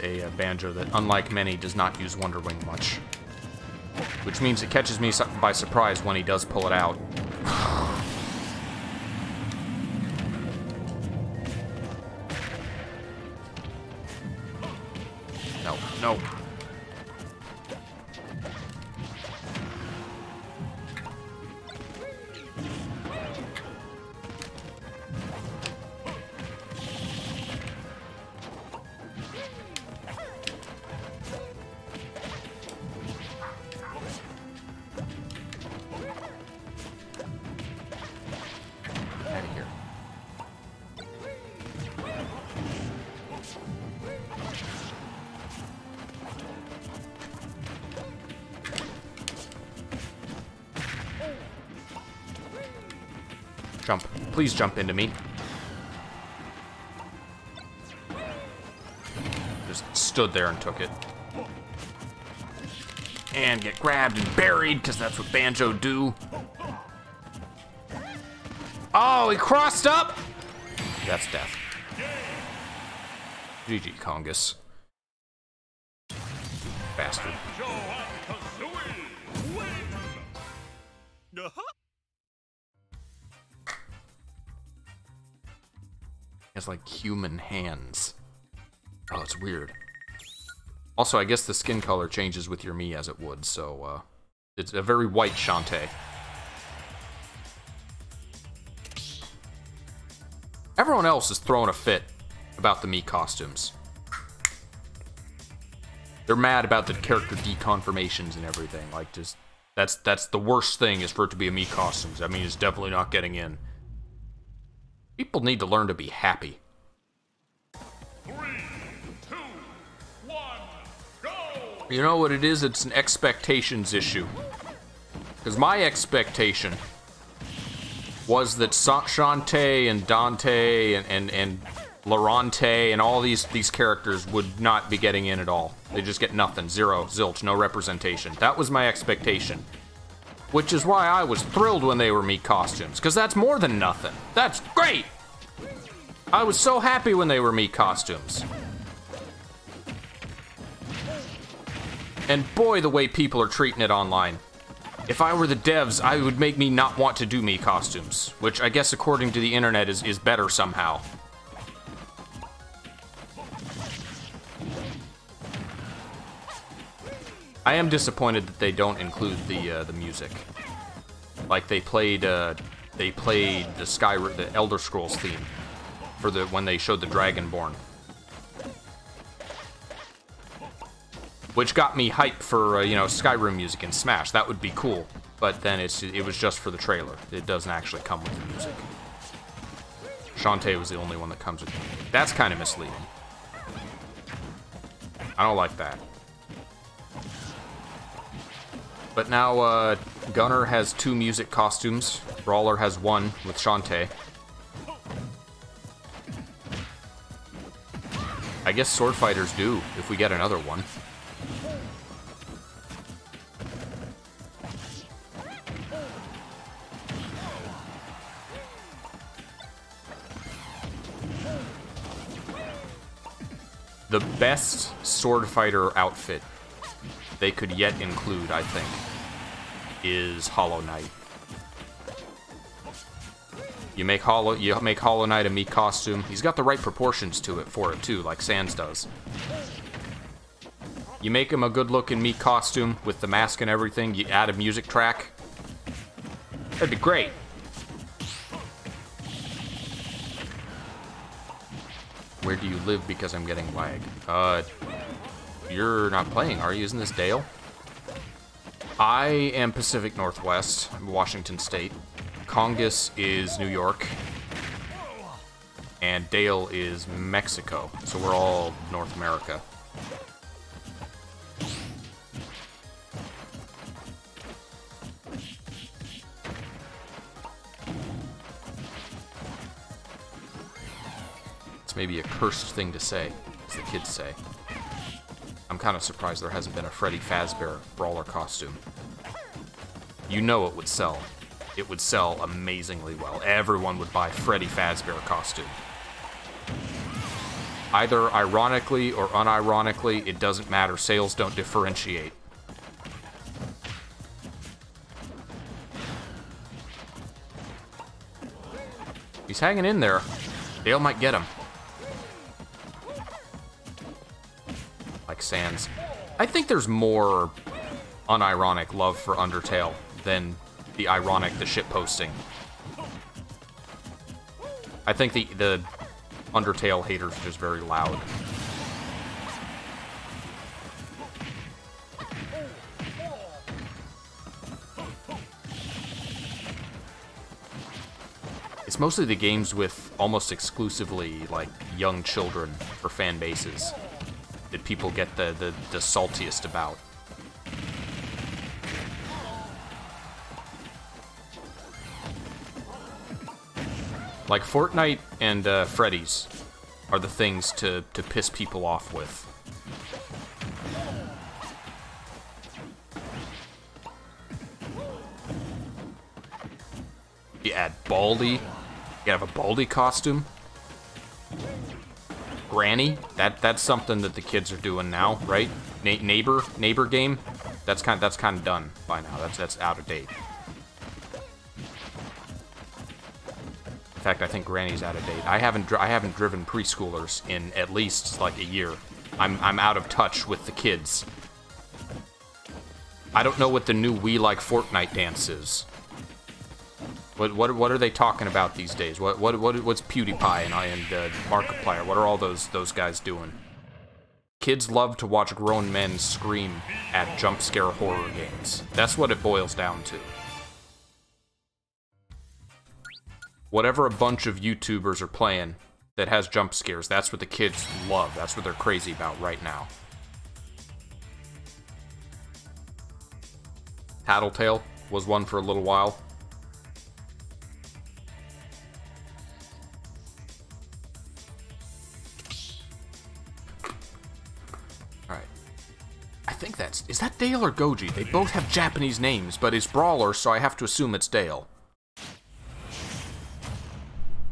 A Banjo that, unlike many, does not use Wonder Wing much. which means it catches me by surprise when he does pull it out. No. Jump. Please jump into me. Just stood there and took it. And get grabbed and buried, because that's what Banjo do. Oh, he crossed up! That's death. GG, Kongus. Bastard. Has like human hands. Oh, it's weird. Also, I guess the skin color changes with your Mii as it would, so it's a very white Shantae. Everyone else is throwing a fit about the Mii costumes. They're mad about the character deconfirmations and everything. Like, just that's the worst thing is for it to be a Mii costume. I mean, it's definitely not getting in. People need to learn to be happy. 3, 2, 1, go! You know what it is? It's an expectations issue. Because my expectation was that Shantae and Dante and Larante and all these characters would not be getting in at all. They just get nothing. Zero. Zilch. No representation. That was my expectation. Which is why I was thrilled when they were Mii costumes, because that's more than nothing. That's great! I was so happy when they were Mii costumes. And boy, the way people are treating it online. If I were the devs, I would make me not want to do Mii costumes, which I guess according to the internet is better somehow. I am disappointed that they don't include the music. Like they played the Skyrim, the Elder Scrolls theme for the when they showed the Dragonborn, which got me hype for you know, Skyrim music in Smash. That would be cool, but then it was just for the trailer. It doesn't actually come with the music. Shantae was the only one that comes with the music. That's kind of misleading. I don't like that. But now, Gunner has 2 music costumes. Brawler has 1 with Shantae. I guess Swordfighters do, if we get another one. The best Swordfighter outfit they could yet include, I think, is Hollow Knight. You make Hollow Knight a Mii costume. He's got the right proportions to it for it too, like Sans does. You make him a good-looking Mii costume with the mask and everything. You add a music track. That'd be great. Where do you live? Because I'm getting lag. You're not playing, are you? Isn't this Dale? I am Pacific Northwest. I'm Washington State. Congus is New York. And Dale is Mexico. So we're all North America. It's maybe a cursed thing to say, as the kids say. I'm kind of surprised there hasn't been a Freddy Fazbear brawler costume. You know it would sell. It would sell amazingly well. Everyone would buy Freddy Fazbear costume. Either ironically or unironically, it doesn't matter. Sales don't differentiate. He's hanging in there. Dale might get him. Like Sans. I think there's more unironic love for Undertale than the ironic, the shitposting. I think the Undertale haters are just very loud. It's mostly the games with almost exclusively like young children for fan bases that people get the saltiest about. Like Fortnite and Freddy's are the things to piss people off with. You add Baldi, you have a Baldi costume. Granny, that's something that the kids are doing now, right? Neighbor game, that's kind of done by now. That's out of date. In fact, I think Granny's out of date. I haven't driven preschoolers in at least like a year. I'm out of touch with the kids. I don't know what the new We Like Fortnite dance is. What are they talking about these days? What's PewDiePie and Markiplier? What are all those guys doing? Kids love to watch grown men scream at jump scare horror games. That's what it boils down to. Whatever a bunch of YouTubers are playing that has jump scares, that's what the kids love. That's what they're crazy about right now. Tattletale was one for a little while. Alright. I think that's... Is that Dale or Goji? They both have Japanese names, but it's Brawler, so I have to assume it's Dale.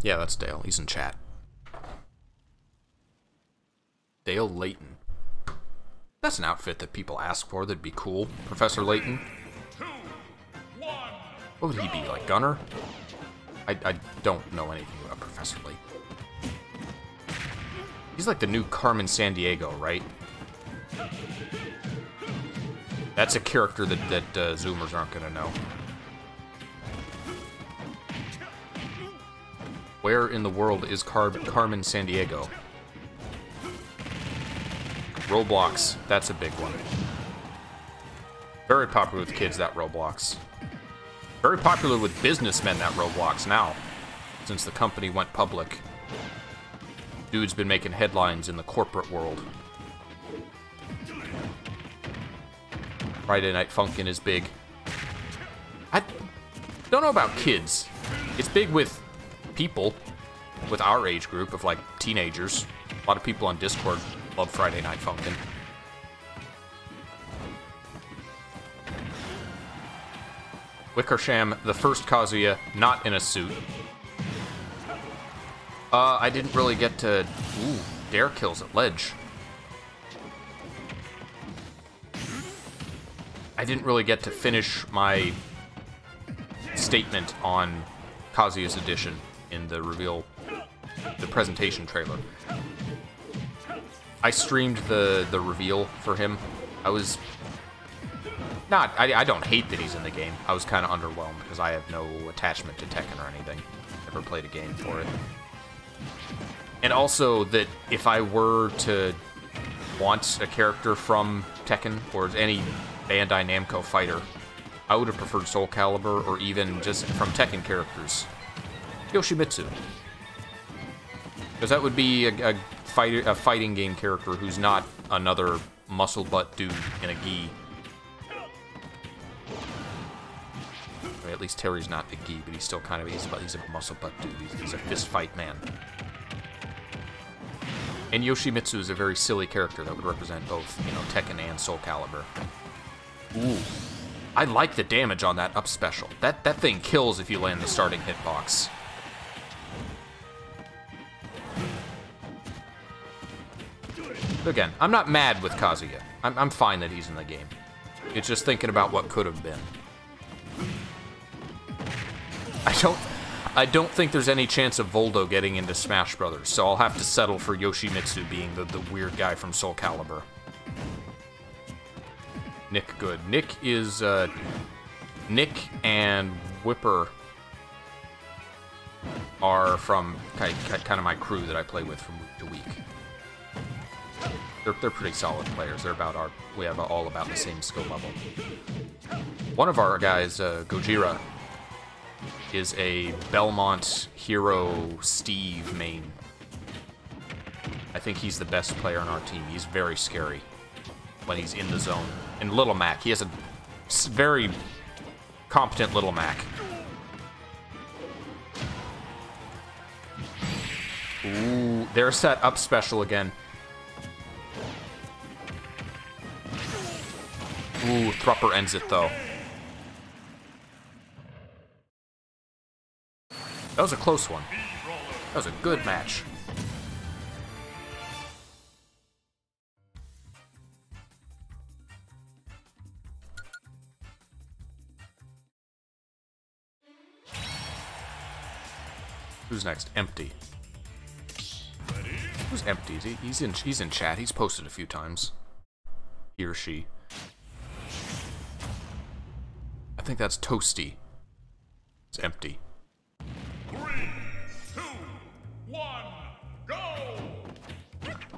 Yeah, that's Dale. He's in chat. Dale Layton. That's an outfit that people ask for that'd be cool. Professor Layton. What would he be, like Gunner? I don't know anything about Professor Layton. He's like the new Carmen Sandiego, right? That's a character that Zoomers aren't gonna know. Where in the world is Carmen Sandiego? Roblox, that's a big one. Very popular with kids, that Roblox. Very popular with businessmen, that Roblox, now. Since the company went public. Dude's been making headlines in the corporate world. Friday Night Funkin' is big. I don't know about kids. It's big with... people with our age group of like teenagers. A lot of people on Discord love Friday Night Funkin'. Wickersham, the first Kazuya, not in a suit. I didn't really get to... Ooh, dare kills at ledge. I didn't really get to finish my statement on Kazuya's edition in the reveal, the presentation trailer. I streamed the reveal for him. I was not, I don't hate that he's in the game. I was kind of underwhelmed because I have no attachment to Tekken or anything. Never played a game for it. And also that if I were to want a character from Tekken or any Bandai Namco fighter, I would have preferred Soul Calibur or even just from Tekken characters. Yoshimitsu, because that would be a fighting game character who's not another muscle butt dude in a gi. I mean, at least Terry's not a gi, but he's still kind of he's a muscle butt dude. He's a fist fight man. And Yoshimitsu is a very silly character that would represent both, you know, Tekken and Soul Calibur. Ooh, I like the damage on that up special. That thing kills if you land the starting hitbox. Again, I'm not mad with Kazuya. I'm fine that he's in the game. It's just thinking about what could have been. I don't... I don't think there's any chance of Voldo getting into Smash Brothers, so I'll have to settle for Yoshimitsu being the weird guy from Soul Calibur. Nick Good. Nick is, Nick and Whipper are from kind of my crew that I play with from week to week. They're pretty solid players. They're about our... We have all about the same skill level. One of our guys, Gojira, is a Belmont Hero Steve main. I think he's the best player on our team. He's very scary when he's in the zone. And Little Mac, he has a very competent Little Mac. Ooh, there's that up special again. Ooh, Thrupper ends it though. That was a close one. That was a good match. Who's next? Empty. Who's Empty? He's in chat. He's posted a few times. He or she. I think that's Toasty. It's Empty. 3, 2, 1, go!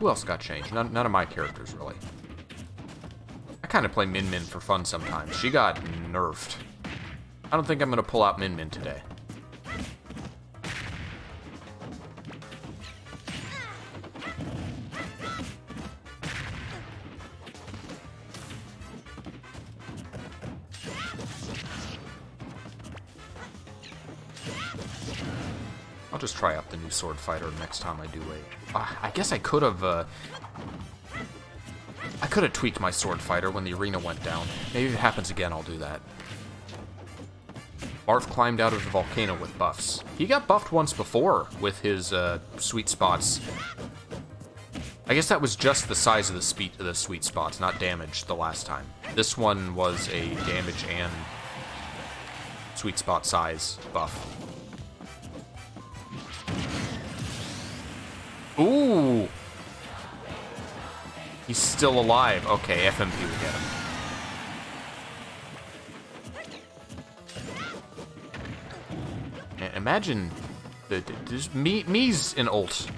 Who else got changed? None of my characters, really. I kind of play Min Min for fun sometimes. She got nerfed. I don't think I'm going to pull out Min Min today. I'll just try out the new sword fighter next time I do a... I guess I could have, I could have tweaked my sword fighter when the arena went down. Maybe if it happens again, I'll do that. Marth climbed out of the volcano with buffs. He got buffed once before with his, sweet spots. I guess that was just the size of the sweet spots, not damage the last time. This one was a damage and sweet spot size buff. Ooh! He's still alive. Okay, FMP would get him. Imagine... Mii's in ult.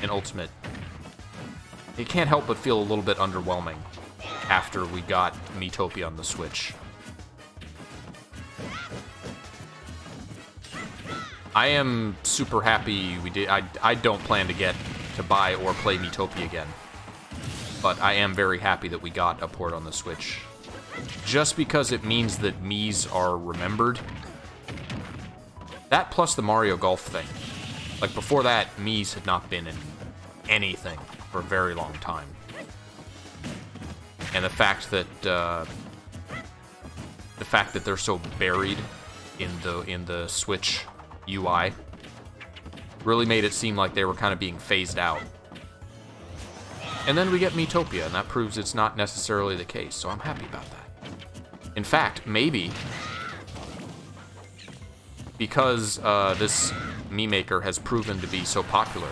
In ultimate. It can't help but feel a little bit underwhelming after we got Miitopia on the Switch. I am super happy we did... I don't plan to get... to buy or play Miitopia again. But I am very happy that we got a port on the Switch. Just because it means that Mii's are remembered. That plus the Mario Golf thing. Like, before that, Mii's had not been in anything for a very long time. And the fact that they're so buried in the Switch UI really made it seem like they were kind of being phased out. And then we get Miitopia, and that proves it's not necessarily the case, so I'm happy about that. In fact, maybe, because this Mii Maker has proven to be so popular,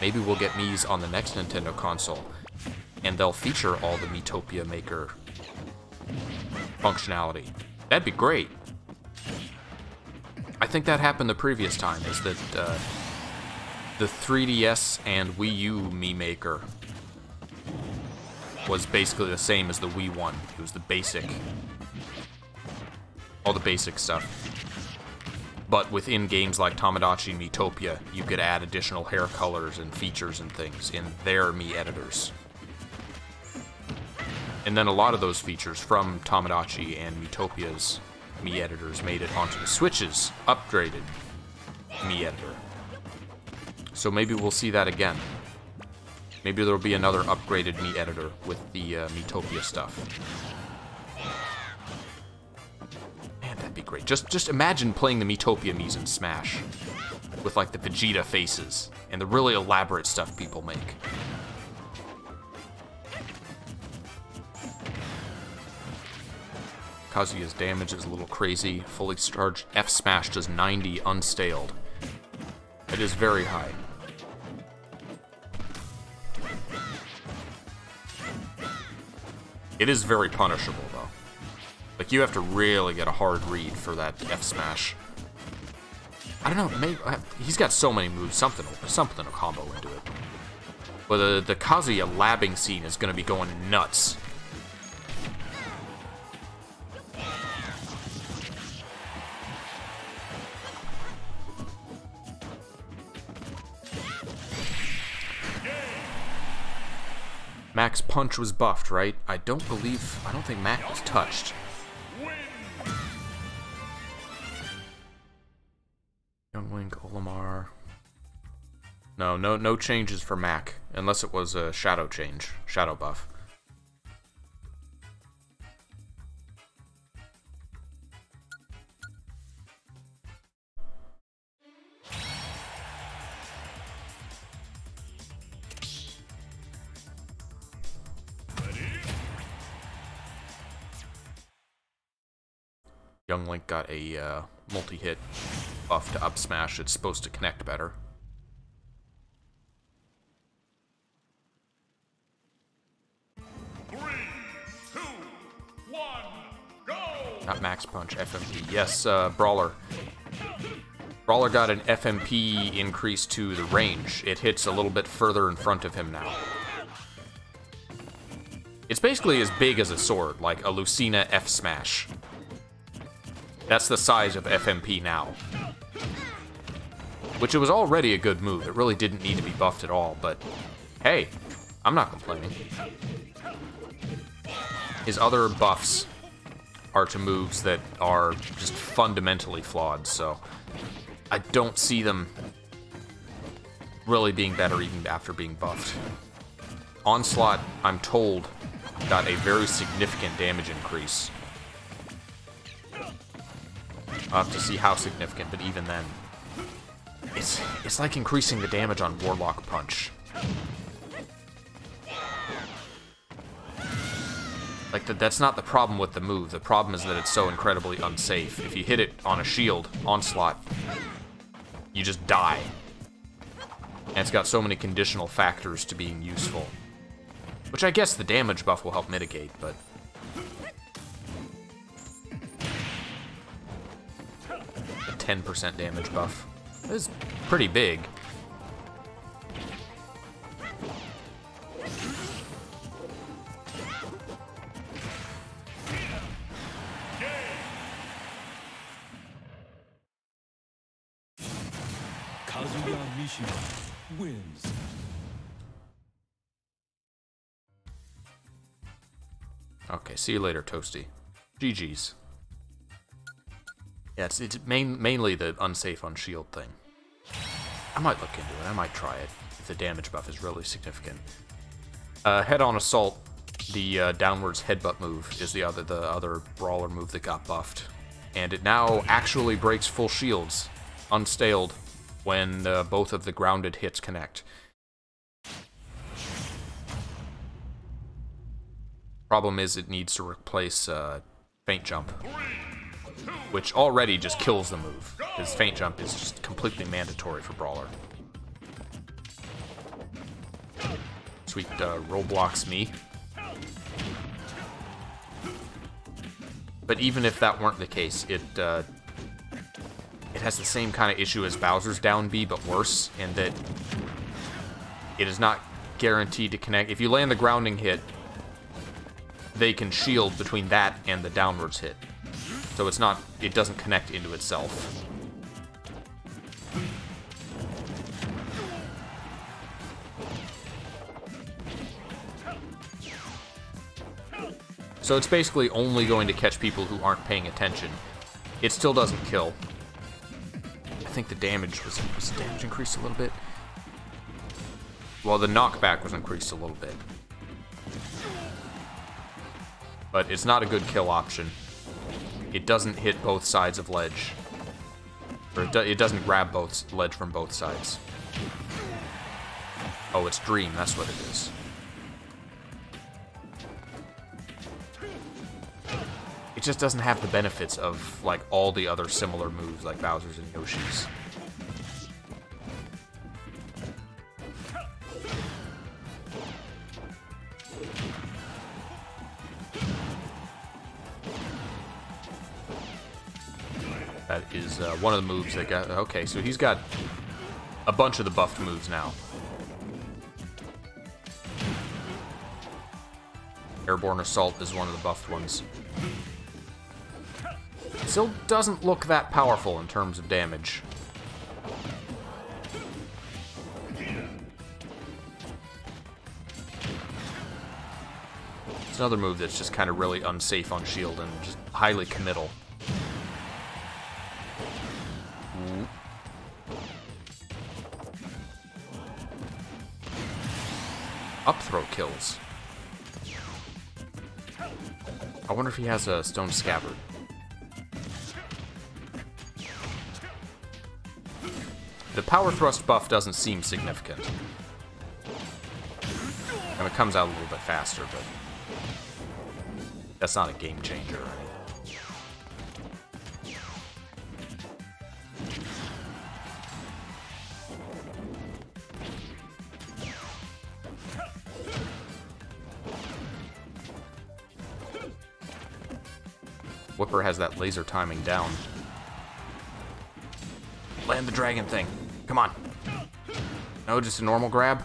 maybe we'll get Mii's on the next Nintendo console, and they'll feature all the Miitopia Maker functionality. That'd be great. I think that happened the previous time, is that the 3DS and Wii U Mii Maker was basically the same as the Wii one. It was the basic, all the basic stuff. But within games like Tamagotchi and Miitopia, you could add additional hair colors and features and things in their Mii editors. And then a lot of those features from Tamagotchi and Miitopia's Mii editors made it onto the Switch's upgraded Mii editor. So maybe we'll see that again. Maybe there'll be another upgraded Mii editor with the Miitopia stuff. Man, that'd be great. Just imagine playing the Miitopia Miis in Smash with like the Vegeta faces and the really elaborate stuff people make. Kazuya's damage is a little crazy. Fully charged F-Smash does 90 unstaled. It is very high. It is very punishable, though. Like, you have to really get a hard read for that F-Smash. I don't know, maybe... He's got so many moves, something will combo into it. But the Kazuya labbing scene is going to be going nuts. Mac's punch was buffed, right? I don't think Mac was touched. Young Link, Olimar. No changes for Mac, unless it was a shadow change, shadow buff. Young Link got a multi-hit buff to up smash. It's supposed to connect better. Three, two, one, go! Not max punch, FMP. Yes, Brawler. Brawler got an FMP increase to the range. It hits a little bit further in front of him now. It's basically as big as a sword, like a Lucina F smash. That's the size of FMP now. Which it was already a good move. It really didn't need to be buffed at all, but hey, I'm not complaining. His other buffs are to moves that are just fundamentally flawed, so I don't see them really being better even after being buffed. Onslaught, I'm told, got a very significant damage increase. I'll have to see how significant, but even then, it's like increasing the damage on Warlock Punch. Like, that's not the problem with the move. The problem is that it's so incredibly unsafe. If you hit it on a shield, Onslaught, you just die. And it's got so many conditional factors to being useful. Which I guess the damage buff will help mitigate, but... a 10% damage buff. This is pretty big. Kazuya Mishima wins. Okay, see you later, Toasty. GG's. Yeah, it's mainly the unsafe on shield thing. I might look into it. I might try it if the damage buff is really significant. Head-on assault, the downwards headbutt move is the other brawler move that got buffed, and it now actually breaks full shields, unstaled, when both of the grounded hits connect. Problem is, it needs to replace feint jump. Which already just kills the move. His feint jump is just completely mandatory for Brawler. Sweet Roblox me. But even if that weren't the case, it has the same kind of issue as Bowser's down B, but worse, in that it is not guaranteed to connect. If you land the grounding hit, they can shield between that and the downwards hit. So it's not, it doesn't connect into itself. So it's basically only going to catch people who aren't paying attention. It still doesn't kill. I think the damage was damage increased a little bit. Well, the knockback was increased a little bit. But it's not a good kill option. It doesn't hit both sides of ledge. Or it doesn't grab both ledge from both sides. Oh, it's Dream, that's what it is. It just doesn't have the benefits of, like, all the other similar moves like Bowser's and Yoshi's. That is one of the moves that got... Okay, so he's got a bunch of the buffed moves now. Airborne Assault is one of the buffed ones. Still doesn't look that powerful in terms of damage. It's another move that's just kind of really unsafe on shield and just highly committal. Up throw kills. I wonder if he has a stone scabbard. The power thrust buff doesn't seem significant. And it comes out a little bit faster, but that's not a game changer. Whipper has that laser timing down. Land the dragon thing. Come on. No, just a normal grab.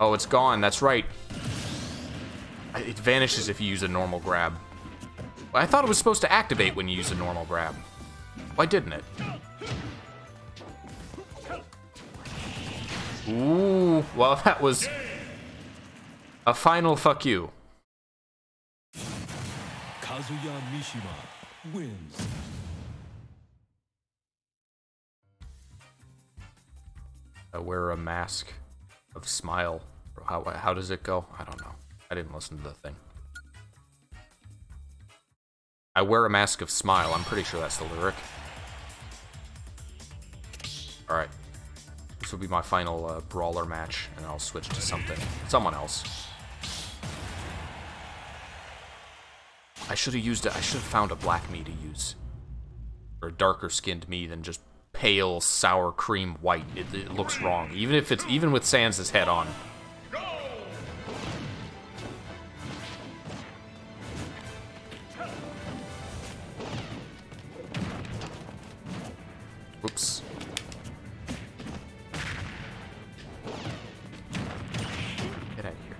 Oh, it's gone. That's right. It vanishes if you use a normal grab. I thought it was supposed to activate when you use a normal grab. Why didn't it? Ooh. Well, that was a final fuck you. Kazuya Mishima wins. I wear a mask of smile. How does it go? I don't know. I didn't listen to the thing. I wear a mask of smile. I'm pretty sure that's the lyric. Alright. This will be my final brawler match, and I'll switch to something. Someone else. I should have used it. I should have found a black Mii to use. Or a darker skinned Mii than just pale, sour cream white. It looks wrong. Even with Sans' head on. Oops. Get out of here.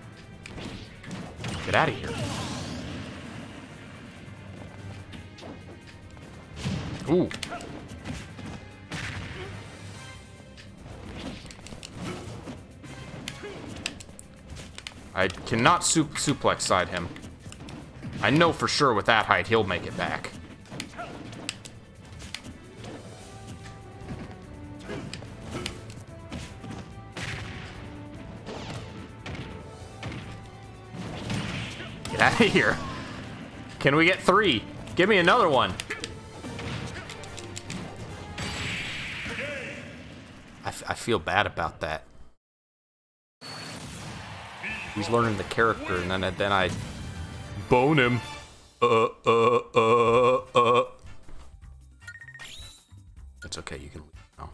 Get out of here. Ooh. I cannot suplex side him. I know for sure with that height he'll make it back. Get out of here. Can we get three? Give me another one. I feel bad about that. He's learning the character, and then I bone him. It's okay, you can leave now.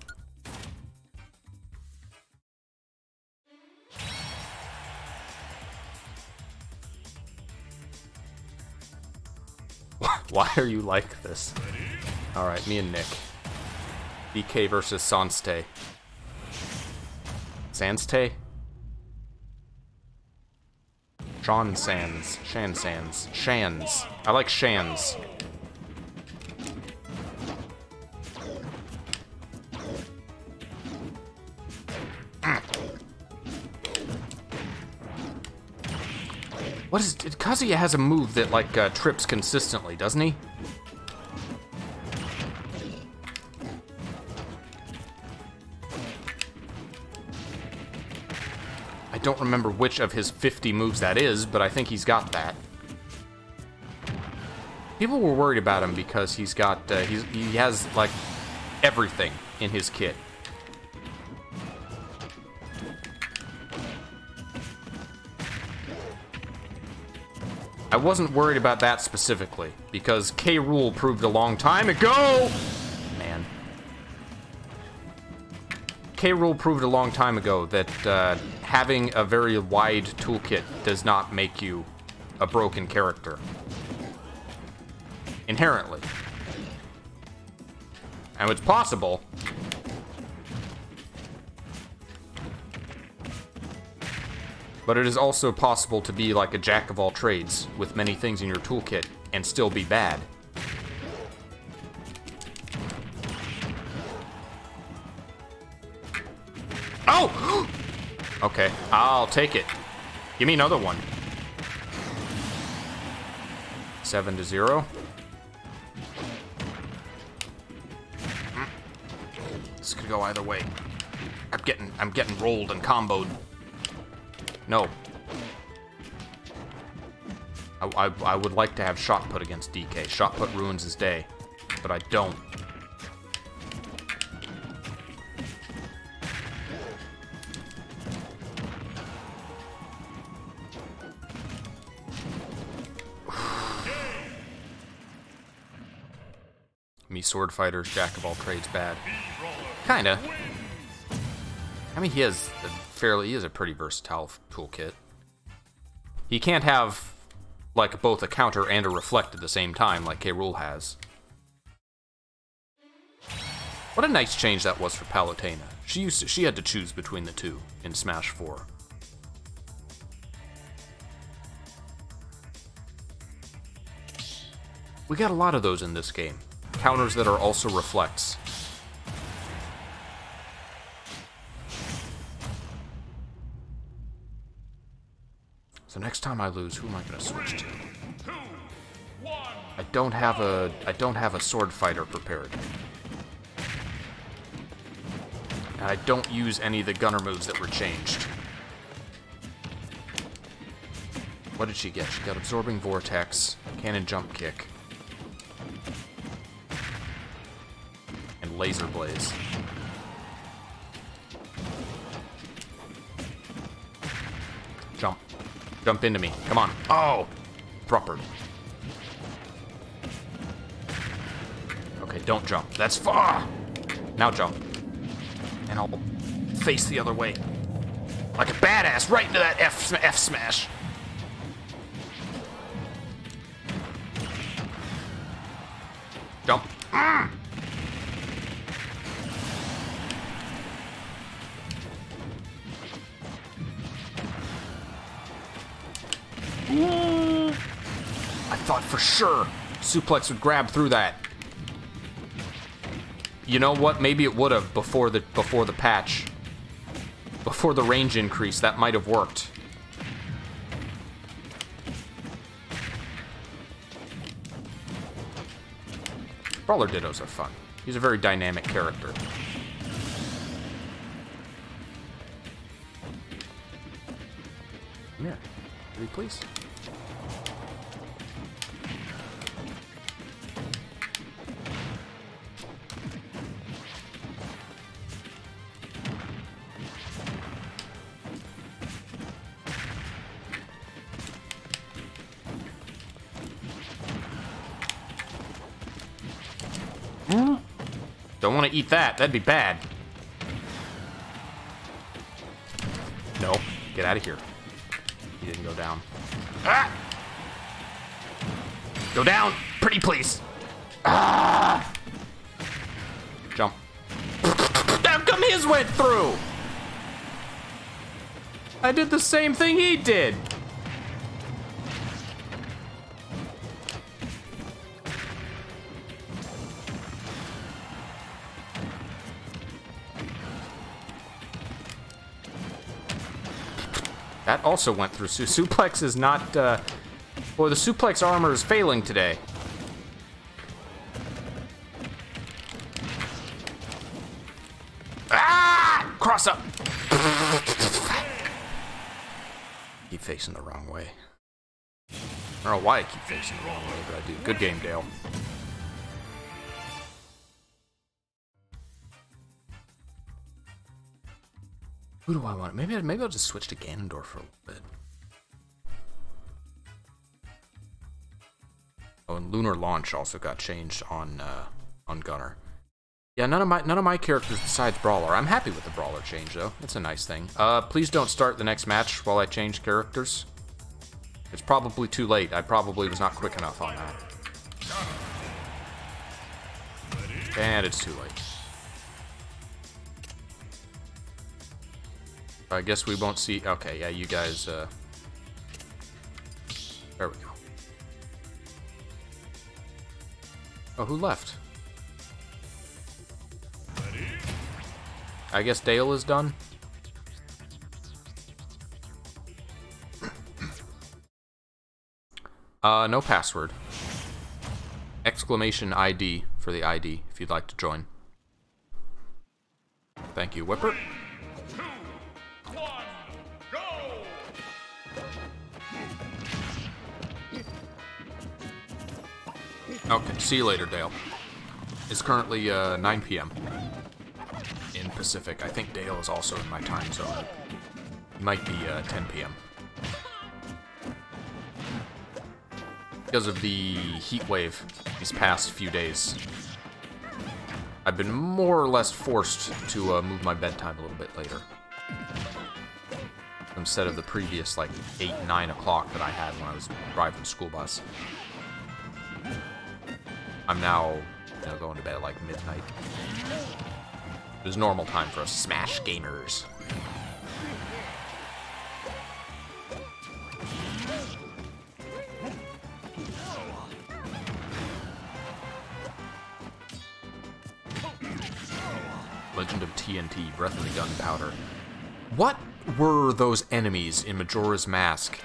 Why are you like this? All right, me and Nick. BK versus Shantae. Shantae? Sean Sans. Shan Sans. Shans. I like Shans. What is... Kazuya has a move that, like, trips consistently, doesn't he? I don't remember which of his 50 moves that is, but I think he's got that. People were worried about him because he's got he has like everything in his kit. I wasn't worried about that specifically, because K. Rool proved a long time ago... Man. K. Rool proved a long time ago that having a very wide toolkit does not make you a broken character. Inherently. And it's possible... But it is also possible to be like a jack of all trades with many things in your toolkit and still be bad. Oh! Okay, I'll take it. Give me another one. 7-0. This could go either way. I'm getting rolled and comboed. No. I would like to have shot put against DK. Shot put ruins his day, but I don't. Mii Swordfighter, jack of all trades, bad. Kinda. I mean, he has. He is a pretty versatile toolkit. He can't have, like, both a counter and a reflect at the same time, like K. Rool has. What a nice change that was for Palutena. She had to choose between the two in Smash 4. We got a lot of those in this game. Counters that are also reflects. So next time I lose, who am I gonna switch to? I don't have a sword fighter prepared. And I don't use any of the gunner moves that were changed. What did she get? She got absorbing vortex, cannon jump kick, and laser blaze. Jump into me. Come on. Oh! Proper. Okay, don't jump. That's far! Now jump. And I'll face the other way. Like a badass, right into that F smash. Jump. Mm. I thought for sure Suplex would grab through that. You know what? Maybe it would have before the patch. Before the range increase, that might have worked. Brawler Dittos are fun. He's a very dynamic character. Come here. Please. Don't want to eat that. That'd be bad. No, get out of here. He didn't go down. Ah! Go down, pretty please. Ah! Jump. How come his went through? I did the same thing he did. That also went through. Suplex is not, boy, the suplex armor is failing today. Ah! Cross up! Keep facing the wrong way. I don't know why I keep facing the wrong way, but I do. Good game, Dale. Who do I want? Maybe I'll just switch to Ganondorf for a little bit. Lunar Launch also got changed on Gunner. Yeah, none of my characters besides Brawler. I'm happy with the Brawler change though. It's a nice thing. Please don't start the next match while I change characters. It's probably too late. I probably was not quick enough on that. And it's too late. I guess we won't see... Okay, yeah, you guys... There we go. Oh, who left? I guess Dale is done. No password. Exclamation ID for the ID, if you'd like to join. Thank you, Whipper. 3, 2, 1, go! Okay, see you later, Dale. It's currently 9 p.m. in Pacific. I think Dale is also in my time zone. It might be 10 p.m. Because of the heat wave these past few days, I've been more or less forced to move my bedtime a little bit later. Instead of the previous, like, 8, 9 o'clock that I had when I was driving the school bus. I'm now, you know, going to bed at, like, midnight. It was normal time for us Smash gamers. Legend of TNT, Breath of the Gunpowder. What were those enemies in Majora's Mask?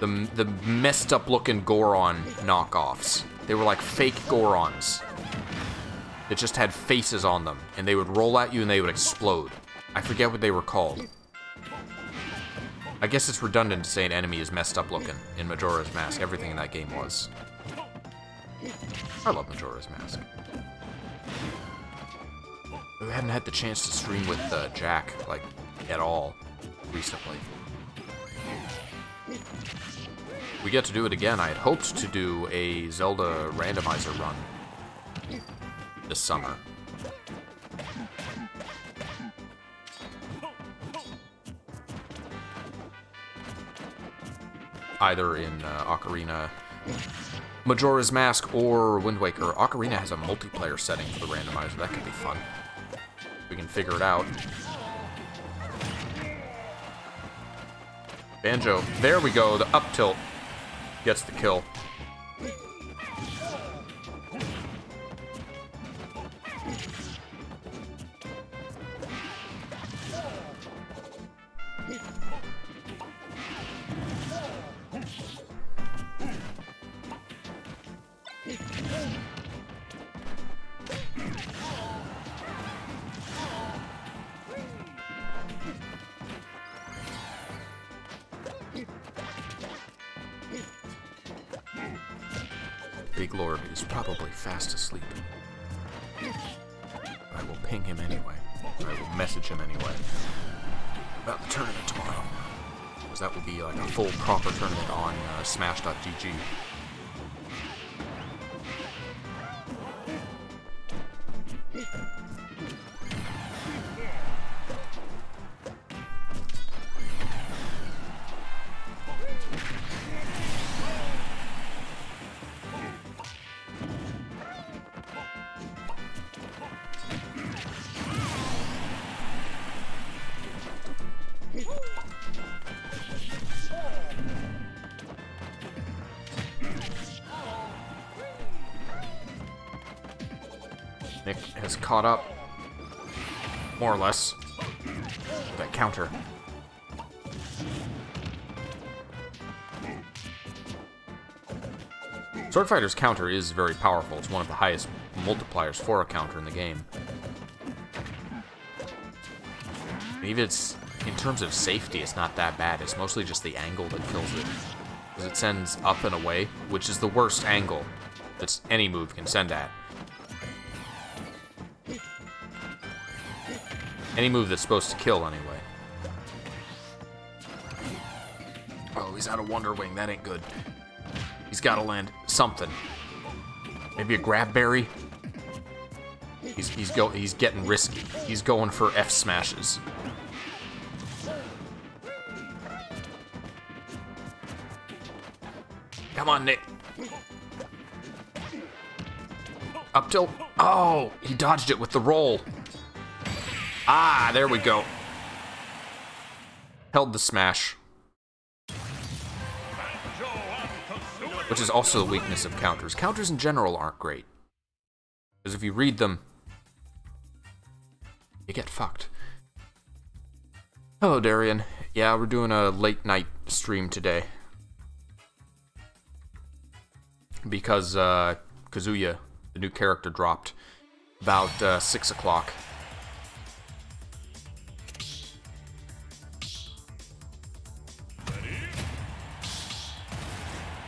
The messed up looking Goron knockoffs. They were like fake Gorons that just had faces on them, and they would roll at you and they would explode. I forget what they were called. I guess it's redundant to say an enemy is messed up looking in Majora's Mask. Everything in that game was. I love Majora's Mask. We hadn't had the chance to stream with Jack, like, at all, recently. We get to do it again. I had hoped to do a Zelda randomizer run this summer. Either in Ocarina, Majora's Mask, or Wind Waker. Ocarina has a multiplayer setting for the randomizer. That could be fun. We can figure it out. Banjo. There we go. The up tilt gets the kill. Big Lord is probably fast asleep. I will ping him anyway. I will message him anyway. About the tournament tomorrow. Because that will be like a full proper tournament on Smash.gg. Nick has caught up, more or less, with that counter. Swordfighter's counter is very powerful. It's one of the highest multipliers for a counter in the game. Even it's, in terms of safety, it's not that bad. It's mostly just the angle that kills it. Because it sends up and away, which is the worst angle that any move can send at. Any move that's supposed to kill, anyway. Oh, he's out of Wonder Wing. That ain't good. He's He's gotta land something. Maybe a grab berry? He's getting risky. He's going for F smashes. Come on, Nick. Up tilt. Oh, he dodged it with the roll. Ah, there we go. Held the smash. Which is also the weakness of counters. Counters in general aren't great. Because if you read them, you get fucked. Hello, Darian. Yeah, we're doing a late night stream today. Because Kazuya, the new character, dropped about 6 o'clock.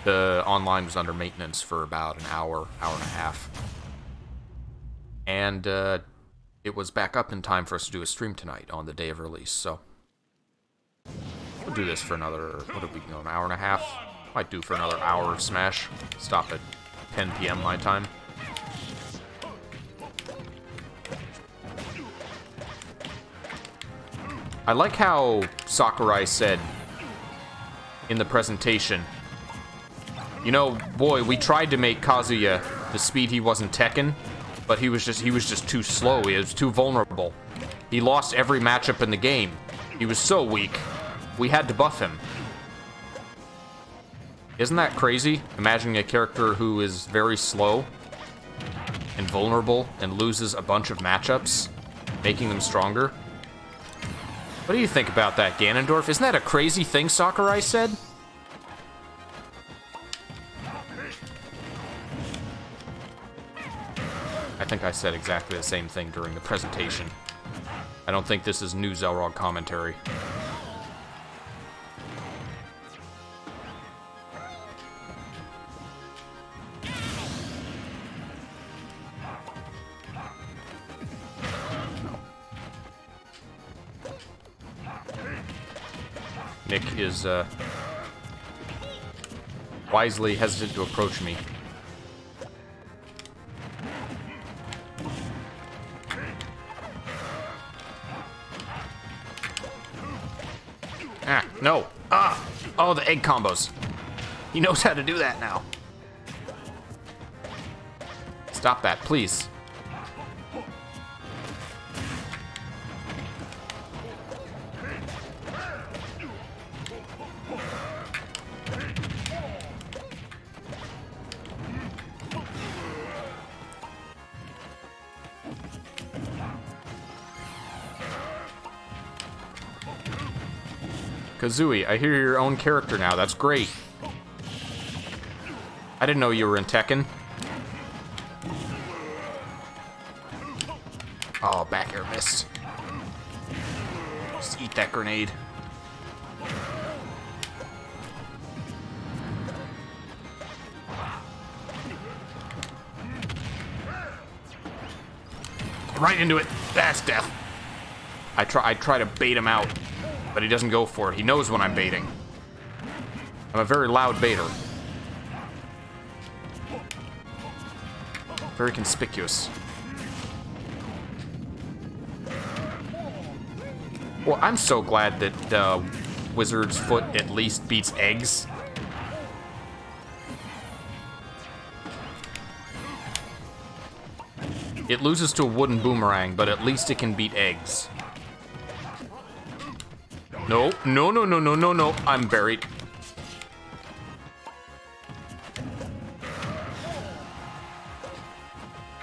The online was under maintenance for about an hour, hour and a half. And it was back up in time for us to do a stream tonight on the day of release, so. We'll do this for another, what did we go, an hour and a half? Might do for another hour of Smash. Stop at 10 p.m. my time. I like how Sakurai said in the presentation, you know, boy, we tried to make Kazuya the speed he was in Tekken, but he was just too slow. He was too vulnerable. He lost every matchup in the game. He was so weak. We had to buff him. Isn't that crazy? Imagining a character who is very slow and vulnerable and loses a bunch of matchups, making them stronger. What do you think about that, Ganondorf? Isn't that a crazy thing Sakurai said? I think I said exactly the same thing during the presentation. I don't think this is new Zelrog commentary. Nick is wisely hesitant to approach me. Ah, no. Ah! Oh, the egg combos. He knows how to do that now. Stop that, please. Kazuya, I hear your own character now. That's great. I didn't know you were in Tekken. Oh, back air missed. Just eat that grenade. Right into it. That's death. I try to bait him out. But he doesn't go for it. He knows when I'm baiting. I'm a very loud baiter. Very conspicuous. Well, I'm so glad that Wizard's Foot at least beats eggs. It loses to a wooden boomerang, but at least it can beat eggs. No, no, no, no, no, no, no. I'm buried.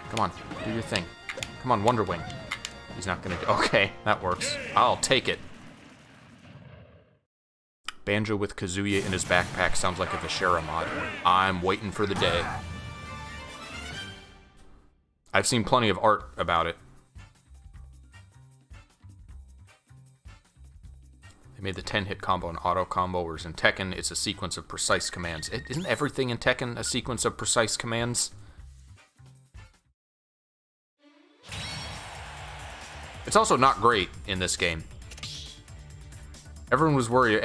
Come on, do your thing. Come on, Wonder Wing. He's not gonna do. Okay, that works. I'll take it. Banjo with Kazuya in his backpack sounds like a Vishera mod. I'm waiting for the day. I've seen plenty of art about it. They made the 10-hit combo and auto combo, whereas in Tekken, it's a sequence of precise commands. Isn't everything in Tekken a sequence of precise commands? It's also not great in this game. Everyone was worried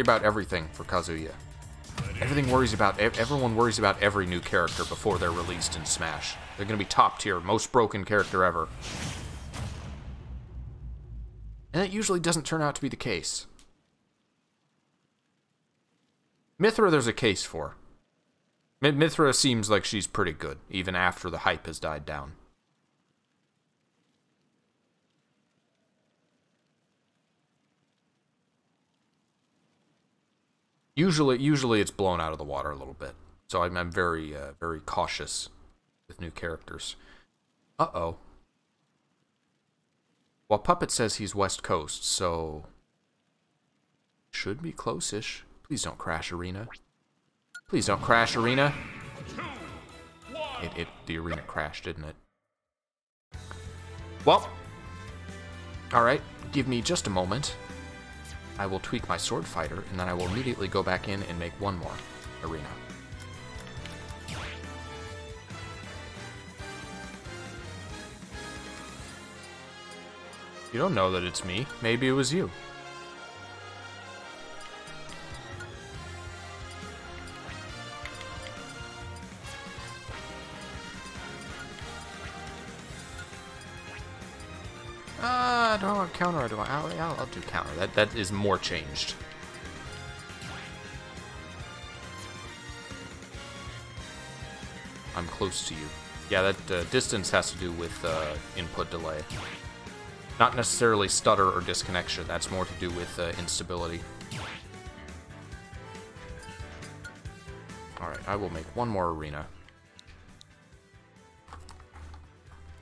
about everything for Kazuya. Everyone worries about every new character before they're released in Smash. They're gonna be top tier, most broken character ever. And that usually doesn't turn out to be the case. Mythra, there's a case for. Mythra seems like she's pretty good, even after the hype has died down. Usually it's blown out of the water a little bit. So I'm very, very cautious with new characters. Uh-oh. Well, Puppet says he's West Coast, so... should be close-ish. Please don't crash, Arena. Please don't crash, Arena. The arena crashed, didn't it? Well. Alright, give me just a moment. I will tweak my sword fighter, and then I will immediately go back in and make one more arena. You don't know that it's me. Maybe it was you. I don't want counter, or do I? I'll do counter. That is more changed. I'm close to you. Yeah, that distance has to do with input delay. Not necessarily stutter or disconnection. That's more to do with instability. Alright, I will make one more arena.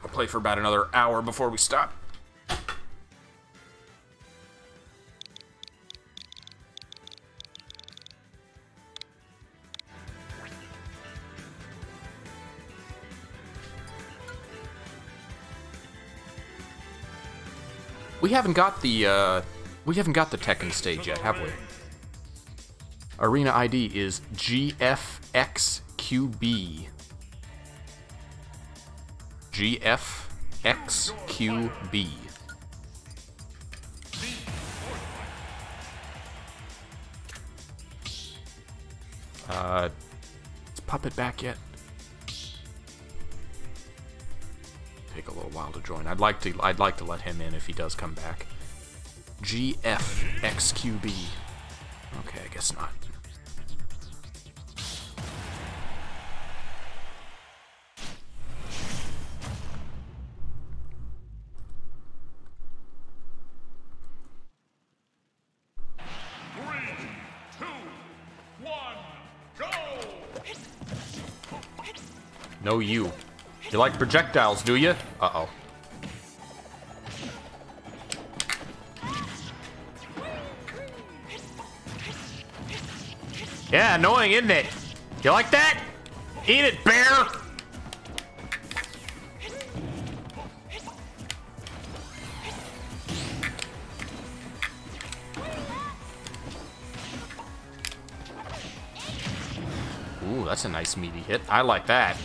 I'll play for about another hour before we stop. We haven't got the Tekken stage yet, have we? Arena ID is GFXQB. GFXQB. Is Puppet back yet? Take a little while to join. I'd like to let him in if he does come back. GFXQB. Okay, I guess not. Three, 2, 1, go! No, you. You like projectiles, do you? Uh-oh. Yeah, annoying, isn't it? You like that? Eat it, bear! Ooh, that's a nice meaty hit. I like that.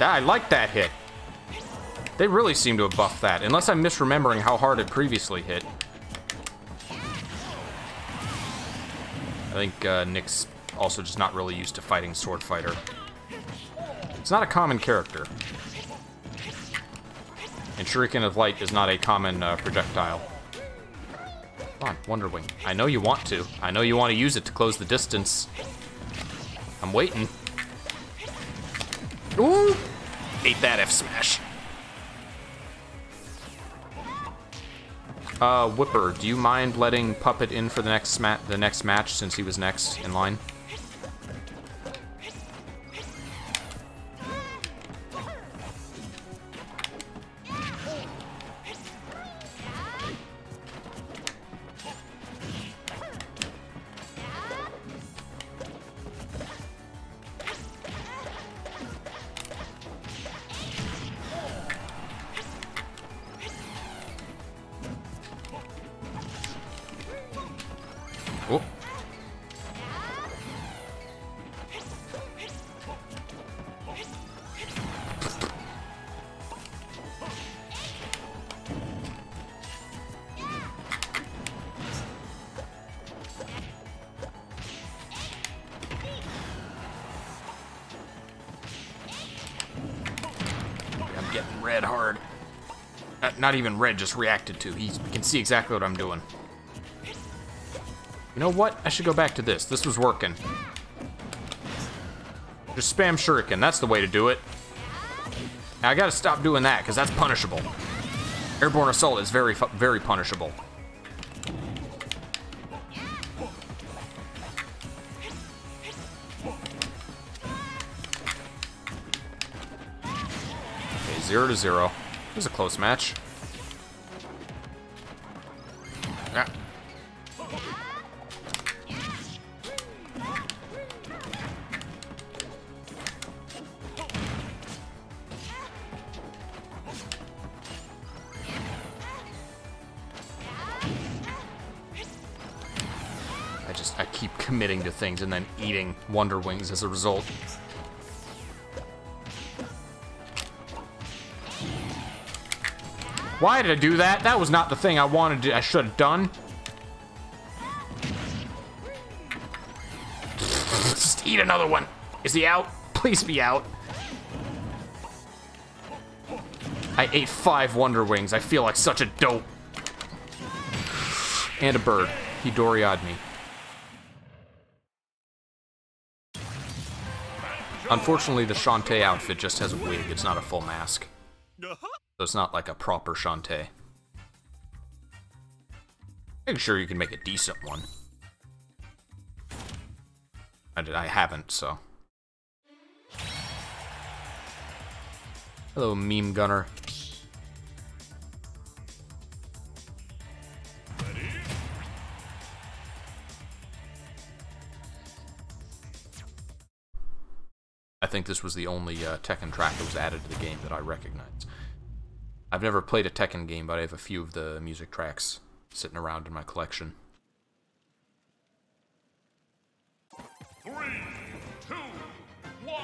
I like that hit. They really seem to have buffed that, unless I'm misremembering how hard it previously hit. I think Nick's also just not really used to fighting Sword Fighter. It's not a common character. And Shuriken of Light is not a common projectile. Come on, Wonder Wing. I know you want to. I know you want to use it to close the distance. I'm waiting. Ooh! Ate that F-Smash. Whipper, do you mind letting Puppet in for the next match since he was next in line? Oh. Not even red, just reacted to. He can see exactly what I'm doing. You know what? I should go back to this. This was working. Just spam shuriken. That's the way to do it. Now, I gotta stop doing that, because that's punishable. Airborne assault is very, very punishable. Okay, 0-0. It was a close match. I keep committing to things and then eating Wonder Wings as a result. Why did I do that? That was not the thing I wanted to, I should have done. Just eat another one. Is he out? Please be out. I ate 5 Wonder Wings. I feel like such a dope. And a bird. He Doria'd me. Unfortunately, the Shantae outfit just has a wig. It's not a full mask. So it's not like a proper Shantae. Make sure you can make a decent one. I haven't, so. Hello, Mii Gunner. I think this was the only Tekken track that was added to the game that I recognize. I've never played a Tekken game, but I have a few of the music tracks sitting around in my collection. 3, 2, 1,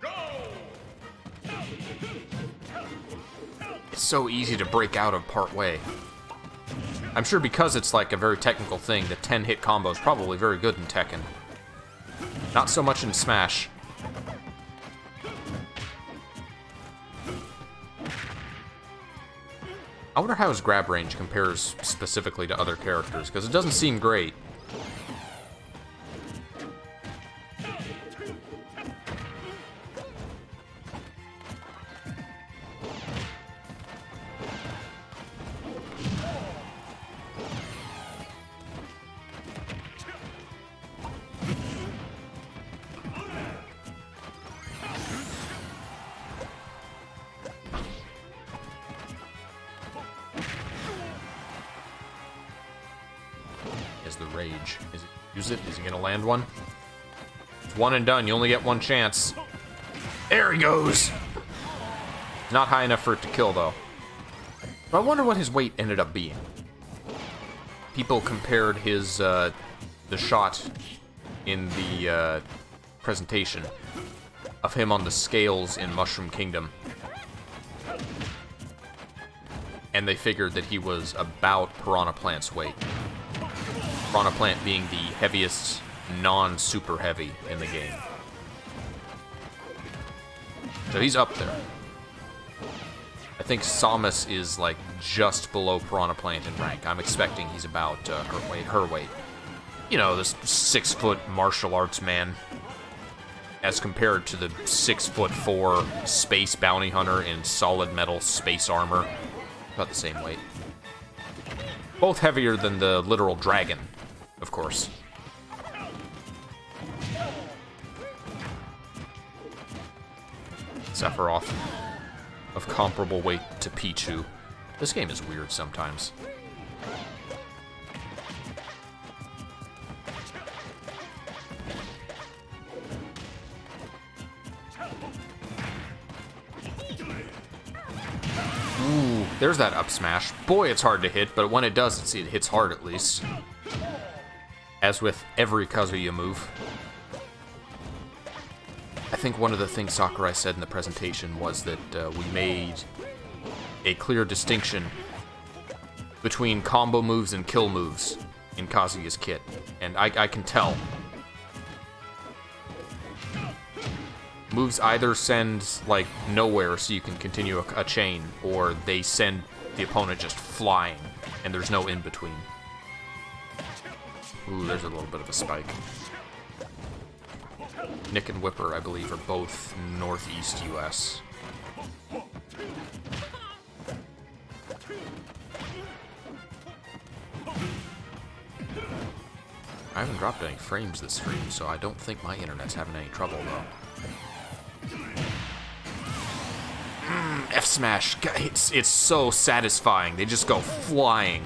go! It's so easy to break out of partway. I'm sure because it's like a very technical thing, the 10-hit combo is probably very good in Tekken. Not so much in Smash. I wonder how his grab range compares specifically to other characters, because it doesn't seem great. One. It's one and done. You only get one chance. There he goes. Not high enough for it to kill, though. But I wonder what his weight ended up being. People compared his the shot in the presentation of him on the scales in Mushroom Kingdom, and they figured that he was about Piranha Plant's weight. Piranha Plant being the heaviest non-super heavy in the game. So he's up there. I think Samus is like just below Piranha Plant in rank. I'm expecting he's about her weight. You know, this 6-foot martial arts man as compared to the 6'4" space bounty hunter in solid metal space armor. About the same weight. Both heavier than the literal dragon, of course. Sephiroth, of comparable weight to Pichu. This game is weird sometimes. Ooh, there's that up smash. Boy, it's hard to hit, but when it does, it hits hard at least. as with every Kazuya move. I think one of the things Sakurai said in the presentation was that we made a clear distinction between combo moves and kill moves in Kazuya's kit, and I can tell. Moves either send, like, nowhere so you can continue a chain, or they send the opponent just flying, and there's no in-between. Ooh, there's a little bit of a spike. Nick and Whipper, I believe, are both northeast U.S. I haven't dropped any frames this stream, so I don't think my internet's having any trouble, though. F-Smash! It's so satisfying. They just go flying.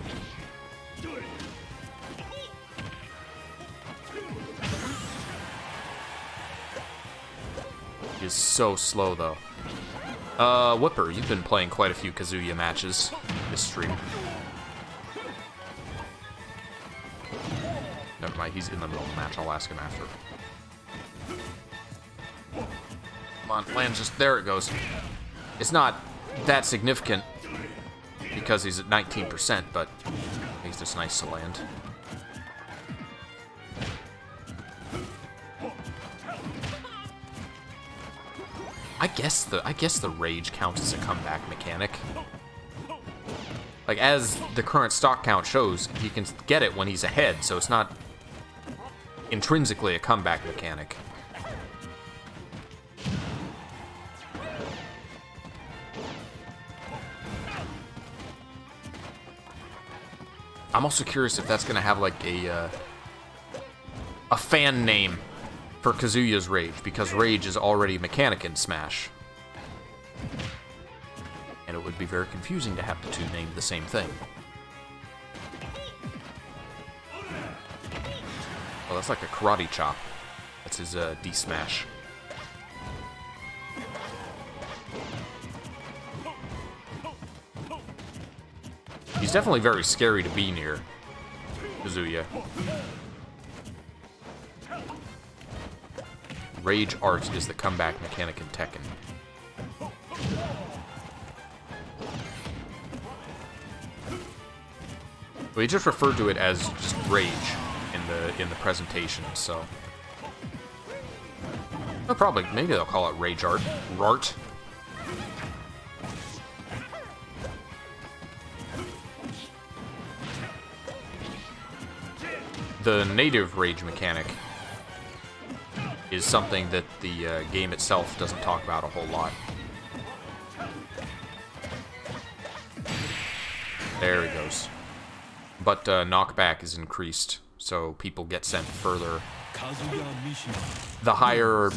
It is so slow, though. Whipper, you've been playing quite a few Kazuya matches this stream. Never mind, he's in the middle of the match. I'll ask him after. Come on, lands just... There it goes. It's not that significant because he's at 19%, but at least it's nice to land. I guess the rage counts as a comeback mechanic. Like, as the current stock count shows, he can get it when he's ahead, so it's not intrinsically a comeback mechanic. I'm also curious if that's gonna have like a fan name for Kazuya's Rage, because Rage is already a mechanic in Smash. And it would be very confusing to have the two named the same thing. Well, that's like a karate chop. That's his D smash. He's definitely very scary to be near, Kazuya. Rage Art is the comeback mechanic in Tekken. Well, he just referred to it as just Rage in the presentation, so... Well, probably, maybe they'll call it Rage Art. Rart. The native Rage mechanic is something that the game itself doesn't talk about a whole lot. There he goes. But knockback is increased, so people get sent further. The higher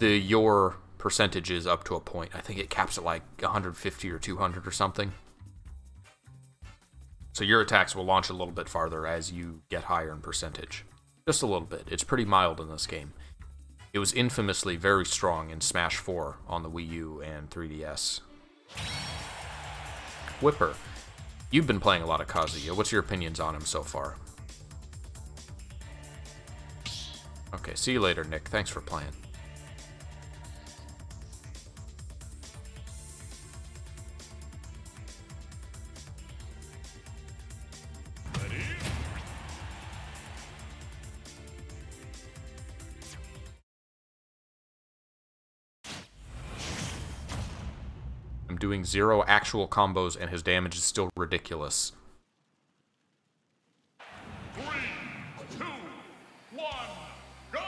your percentage is up to a point. I think it caps at like 150 or 200 or something. So your attacks will launch a little bit farther as you get higher in percentage. Just a little bit. It's pretty mild in this game. It was infamously very strong in Smash 4 on the Wii U and 3DS. Whipper, you've been playing a lot of Kazuya. What's your opinions on him so far? Okay, see you later, Nick. Thanks for playing. Doing zero actual combos, and his damage is still ridiculous. 3, 2, 1, go!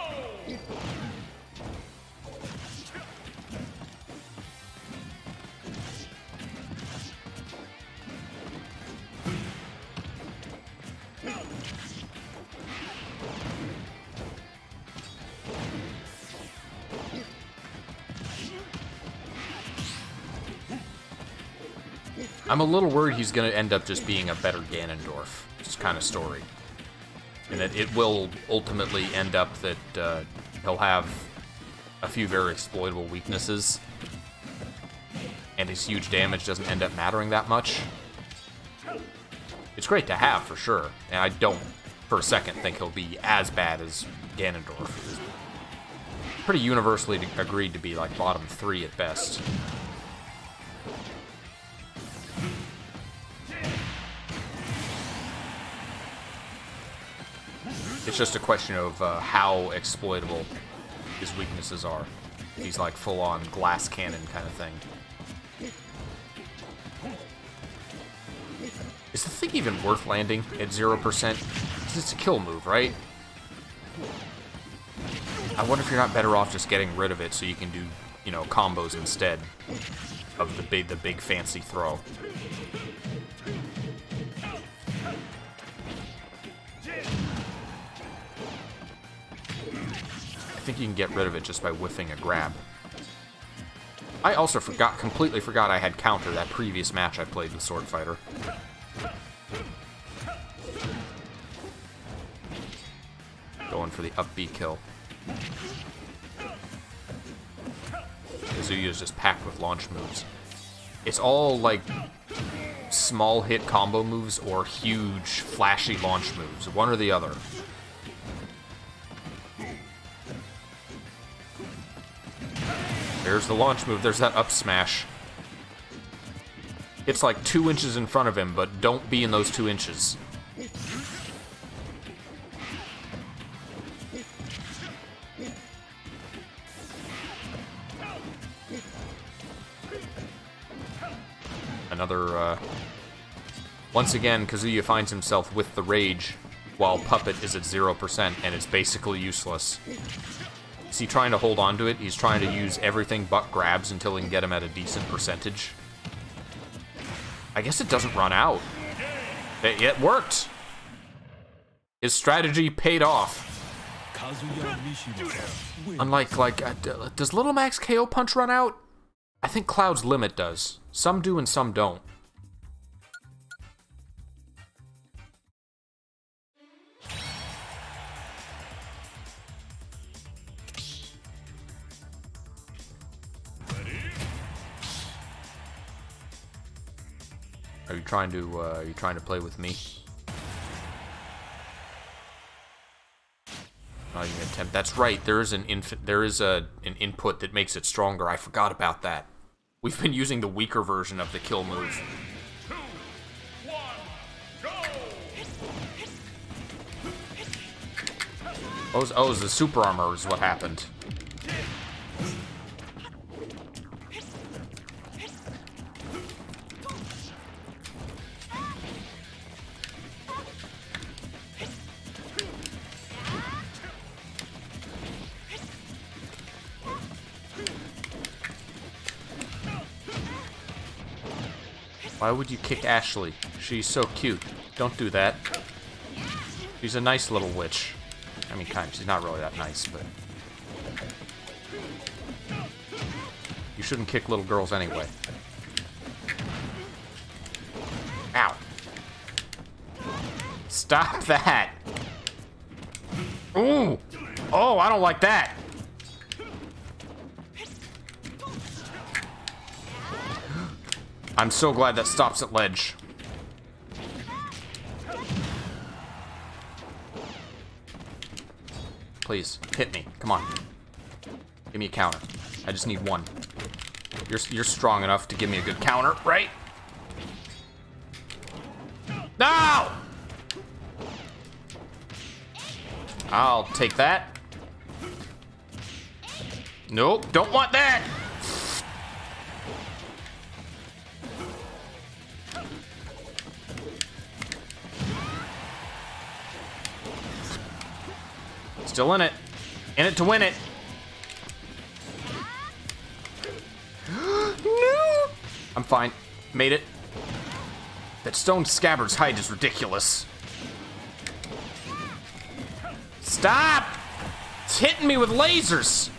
I'm a little worried he's going to end up just being a better Ganondorf, just kind of story. And that it will ultimately end up that he'll have a few very exploitable weaknesses, and his huge damage doesn't end up mattering that much. It's great to have, for sure, and I don't for a second think he'll be as bad as Ganondorf. He's pretty universally agreed to be like bottom three at best. It's just a question of how exploitable his weaknesses are. He's like full-on glass cannon kind of thing. Is the thing even worth landing at 0%? It's a kill move, right? I wonder if you're not better off just getting rid of it so you can do, you know, combos instead of the big fancy throw. I think you can get rid of it just by whiffing a grab. I also completely forgot I had counter that previous match I played with Swordfighter. Going for the up B kill. Kazuya is just packed with launch moves. It's all like small hit combo moves or huge flashy launch moves, one or the other. There's the launch move. There's that up smash. It's like 2 inches in front of him, but don't be in those 2 inches. Another, once again, Kazuya finds himself with the rage while Puppet is at 0% and it's basically useless. Is he trying to hold on to it? He's trying to use everything but grabs until he can get him at a decent percentage. I guess it doesn't run out. It worked! His strategy paid off. Unlike, does Little Max KO Punch run out? I think Cloud's Limit does. Some do and some don't. Are you trying to play with me? Not even an attempt. That's right. There is an input that makes it stronger. I forgot about that. We've been using the weaker version of the kill move. 3, 2, 1, go! Oh, it was the super armor is what happened. Why would you kick Ashley? She's so cute. Don't do that. She's a nice little witch. I mean, kind of. She's not really that nice, but... You shouldn't kick little girls anyway. Ow. Stop that! Ooh! Oh, I don't like that! I'm so glad that stops at ledge. Please, hit me. Come on. Give me a counter. I just need one. You're strong enough to give me a good counter, right? No! I'll take that. Nope, don't want that! Still in it. In it to win it. No! I'm fine. Made it. That stone scabbard's height is ridiculous. Stop! It's hitting me with lasers!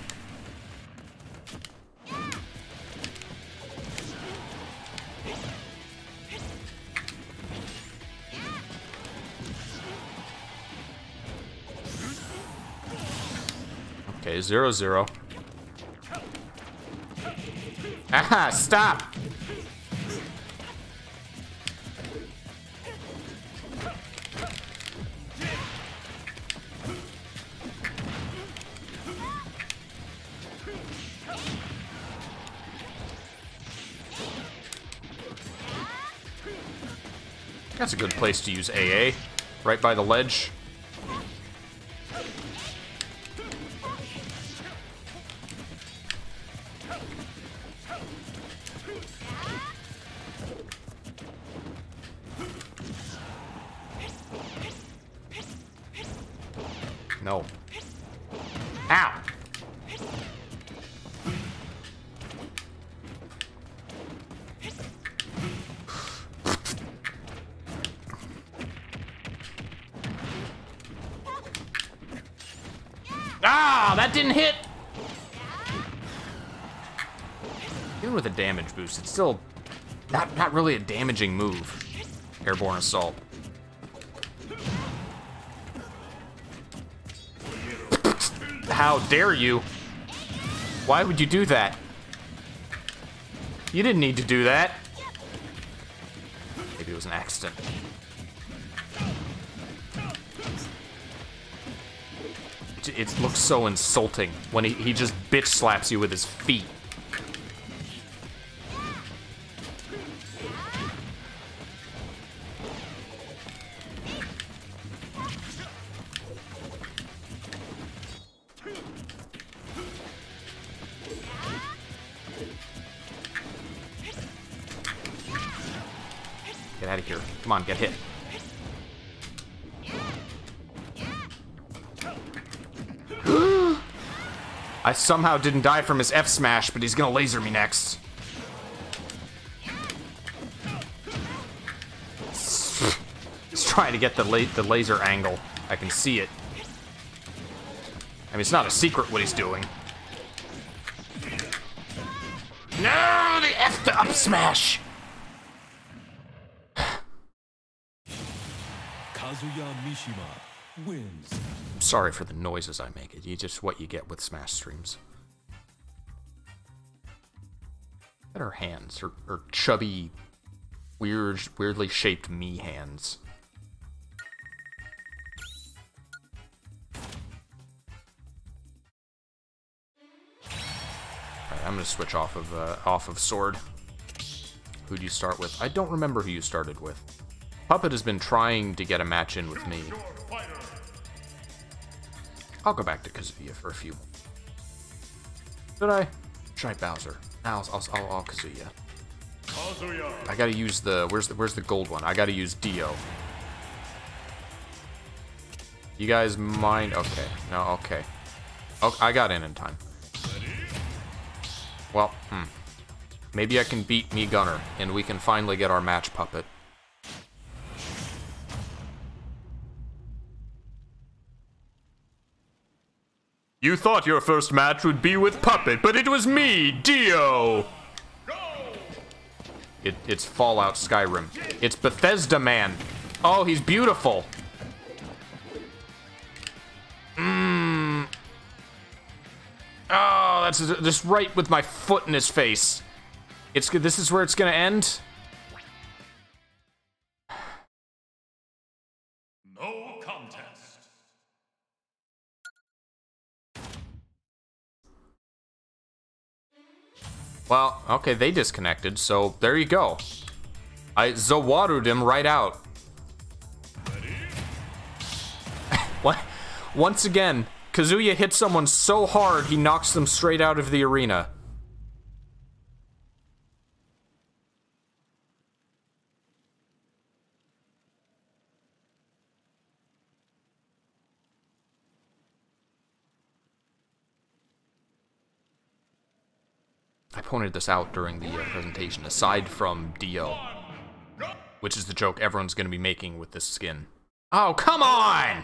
Okay, 0-0. Aha, stop! That's a good place to use AA. Right by the ledge. No. Ow! Ah, that didn't hit! Even with a damage boost, it's still not really a damaging move. Airborne Assault. How dare you? Why would you do that? You didn't need to do that. Maybe it was an accident. It looks so insulting when he just bitch slaps you with his feet. Get out of here. Come on, get hit. I somehow didn't die from his F smash, but he's gonna laser me next. He's trying to get the laser angle. I can see it. I mean, it's not a secret what he's doing. No, the F the up smash! Kazuya Mishima wins. Sorry for the noises I make. It's just what you get with Smash streams. Better hands, or chubby, weirdly shaped Mii hands. Alright, I'm gonna switch off of Sword. Who do you start with? I don't remember who you started with. Puppet has been trying to get a match in with me. I'll go back to Kazuya for a few. Should I? Should I Bowser? I'll Kazuya. I gotta use the... Where's the gold one? I gotta use Dio. You guys mind? Okay. No, okay. Oh, I got in time. Well, maybe I can beat Mii Gunner, and we can finally get our match, Puppet. You thought your first match would be with Puppet, but it was me, Dio! It's Fallout Skyrim. It's Bethesda Man. Oh, he's beautiful. Oh, that's just right with my foot in his face. This is where it's gonna end? Well, okay, they disconnected, so there you go. I Zawaru'd him right out. What? Once again, Kazuya hits someone so hard he knocks them straight out of the arena. I pointed this out during the presentation, aside from Dio, which is the joke everyone's going to be making with this skin. Oh, come on!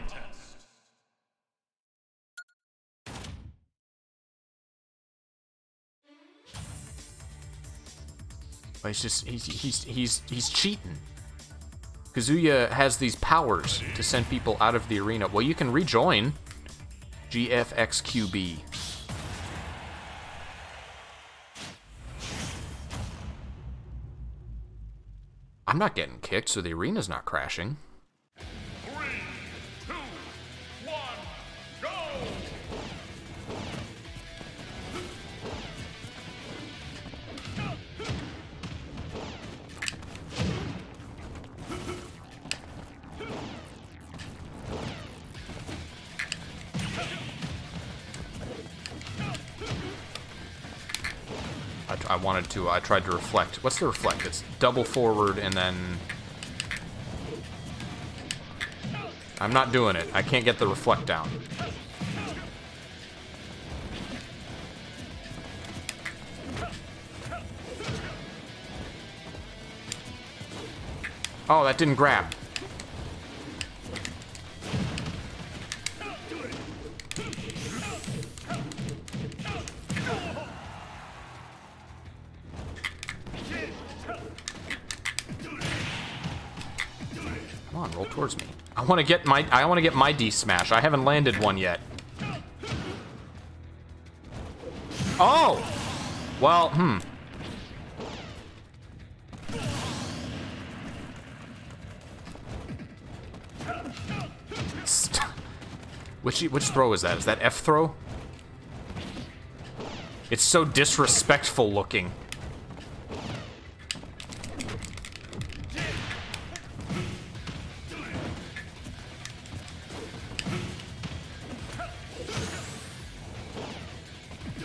But it's just, he's cheating. Kazuya has these powers to send people out of the arena. Well, you can rejoin GFXQB. I'm not getting kicked, so the arena's not crashing. 3, 2, 1, go! I wanted to. I tried to reflect. What's the reflect? It's double forward and then... I'm not doing it. I can't get the reflect down. Oh, that didn't grab. Come on, roll towards me. I want to get my D smash. I haven't landed one yet. Oh! Well, Which throw is that? Is that F throw? It's so disrespectful looking.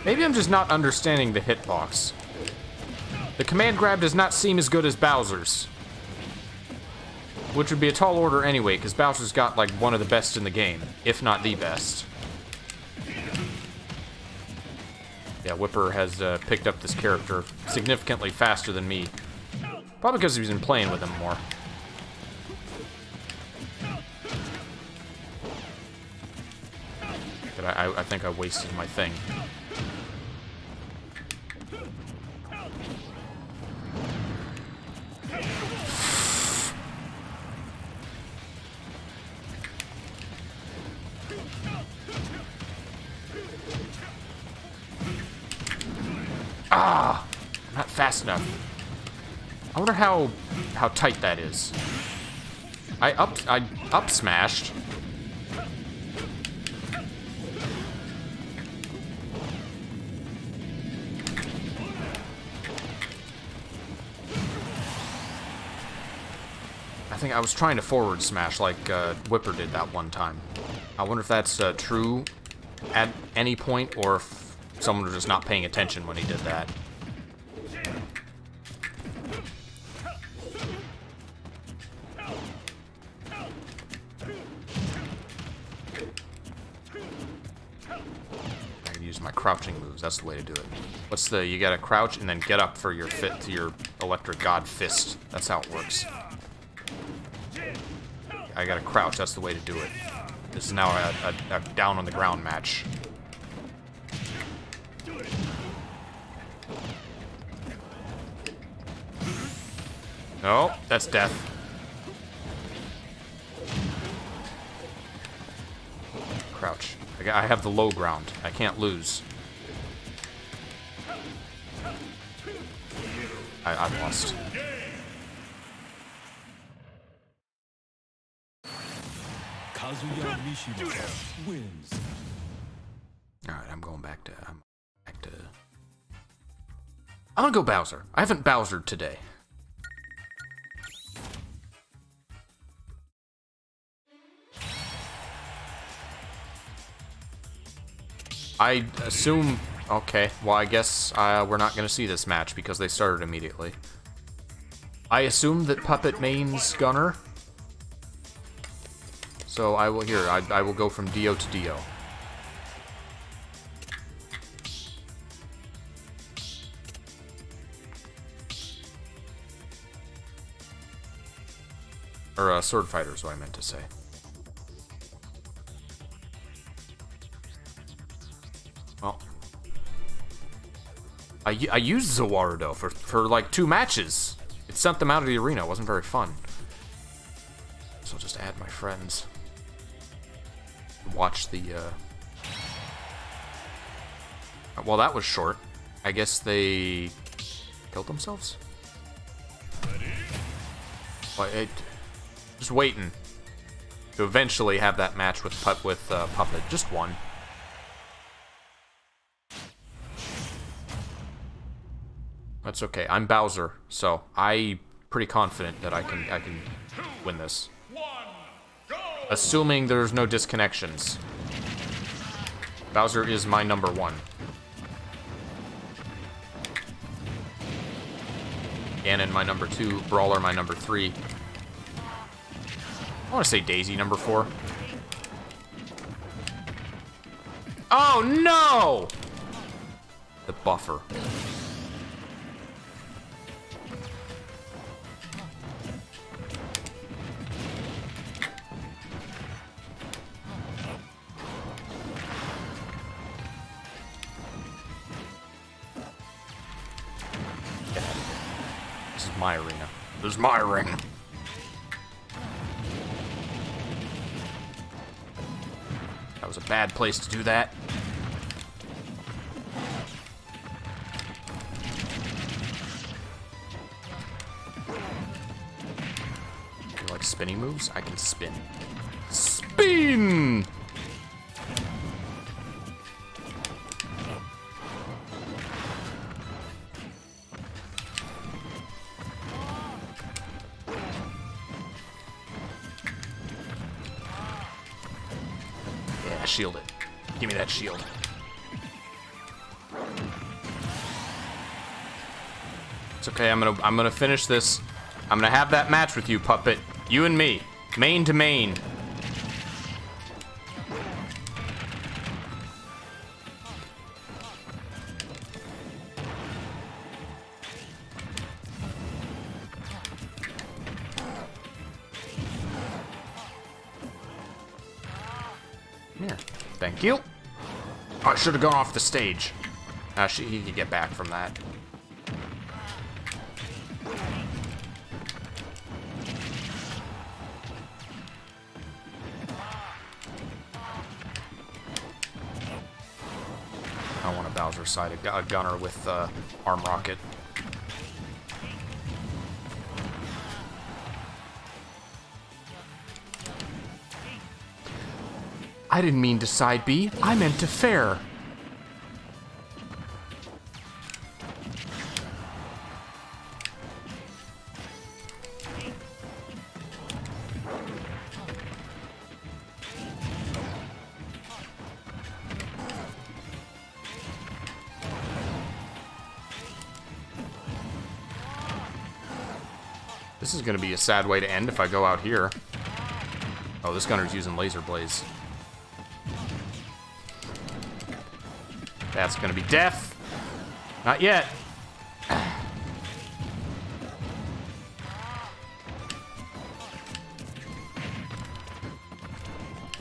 Maybe I'm just not understanding the hitbox. The command grab does not seem as good as Bowser's. Which would be a tall order anyway, because Bowser's got, like, one of the best in the game. If not the best. Yeah, Whipper has picked up this character significantly faster than me. Probably because he's been playing with him more. But I think I wasted my thing. Fast enough. I wonder how tight that is. I up smashed. I think I was trying to forward smash like Whipper did that one time. I wonder if that's true at any point or if someone was just not paying attention when he did that. Crouching moves, that's the way to do it. What's the, you gotta crouch and then get up for your fit to your electric god fist. That's how it works. I gotta crouch, that's the way to do it. This is now a down on the ground match. Oh, that's death. Crouch. I have the low ground. I can't lose. I've lost. Kazuya Mishima wins. All right, I'm going back to. I'm gonna go Bowser. I haven't Bowsered today. I assume... Okay, well, I guess we're not going to see this match because they started immediately. I assume that Puppet mains Gunner. So I will... Here, I will go from DO to DO. Or Swordfighter is what I meant to say. Well, I used Zawarudo for like 2 matches. It sent them out of the arena. It wasn't very fun. So I'll just add my friends. Watch the... Well, that was short. I guess they killed themselves? Well, just waiting to eventually have that match with Puppet. Just one. That's okay. I'm Bowser, so I'm pretty confident that I can win this. Assuming there's no disconnections. Bowser is my number one. Ganon, my number 2. Brawler, my number 3. I want to say Daisy, number 4. Oh, no! The buffer. This is my arena. This is my ring. That was a bad place to do that. Spinning moves? I can spin. Spin! Yeah, shield it. Give me that shield. It's okay, I'm gonna finish this. I'm gonna have that match with you, puppet. You and me, main to main. Here, thank you. Oh, I should have gone off the stage. He could get back from that. Side a gunner with arm rocket. I didn't mean to side B. I meant to fair. This is going to be a sad way to end if I go out here. Oh, this gunner's using laser blaze. That's going to be death. Not yet.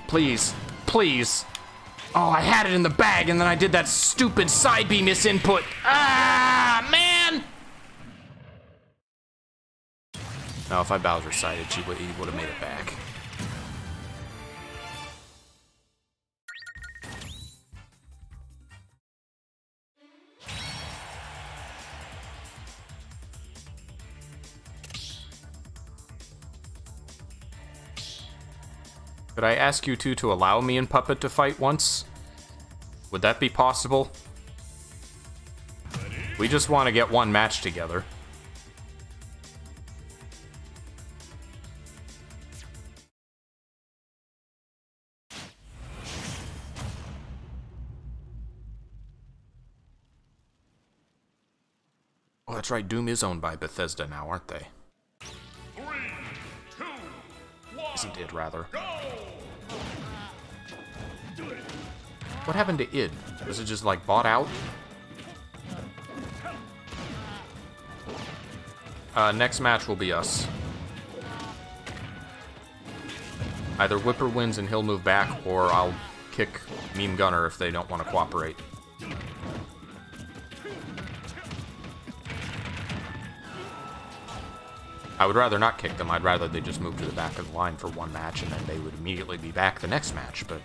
Please. Please. Oh, I had it in the bag, and then I did that stupid side B misinput. Ah, man! Now, if I Bowser sided, he would have made it back. Could I ask you two to allow me and Puppet to fight once? Would that be possible? We just want to get one match together. That's right, Doom is owned by Bethesda now, aren't they? 3, 2, 1, isn't it, rather? Go! What happened to id? Was it just, like, bought out? Next match will be us. Either Whipper wins and he'll move back, or I'll kick Mii Gunner if they don't want to cooperate. I would rather not kick them. I'd rather they just move to the back of the line for one match and then they would immediately be back the next match, but...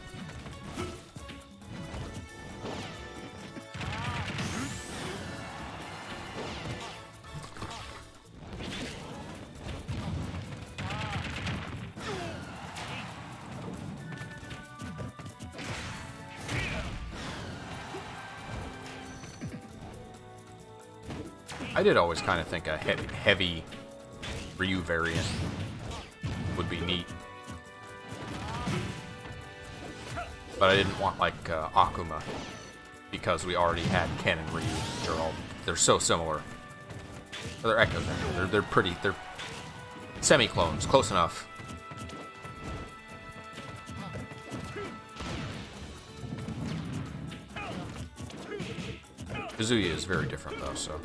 I did always kind of think a heavy Ryu variant would be neat. But I didn't want, like, Akuma, because we already had Ken and Ryu, which are all, they're so similar. Or they're echoes. They're pretty. They're semi-clones. Close enough. Kazuya is very different, though, so...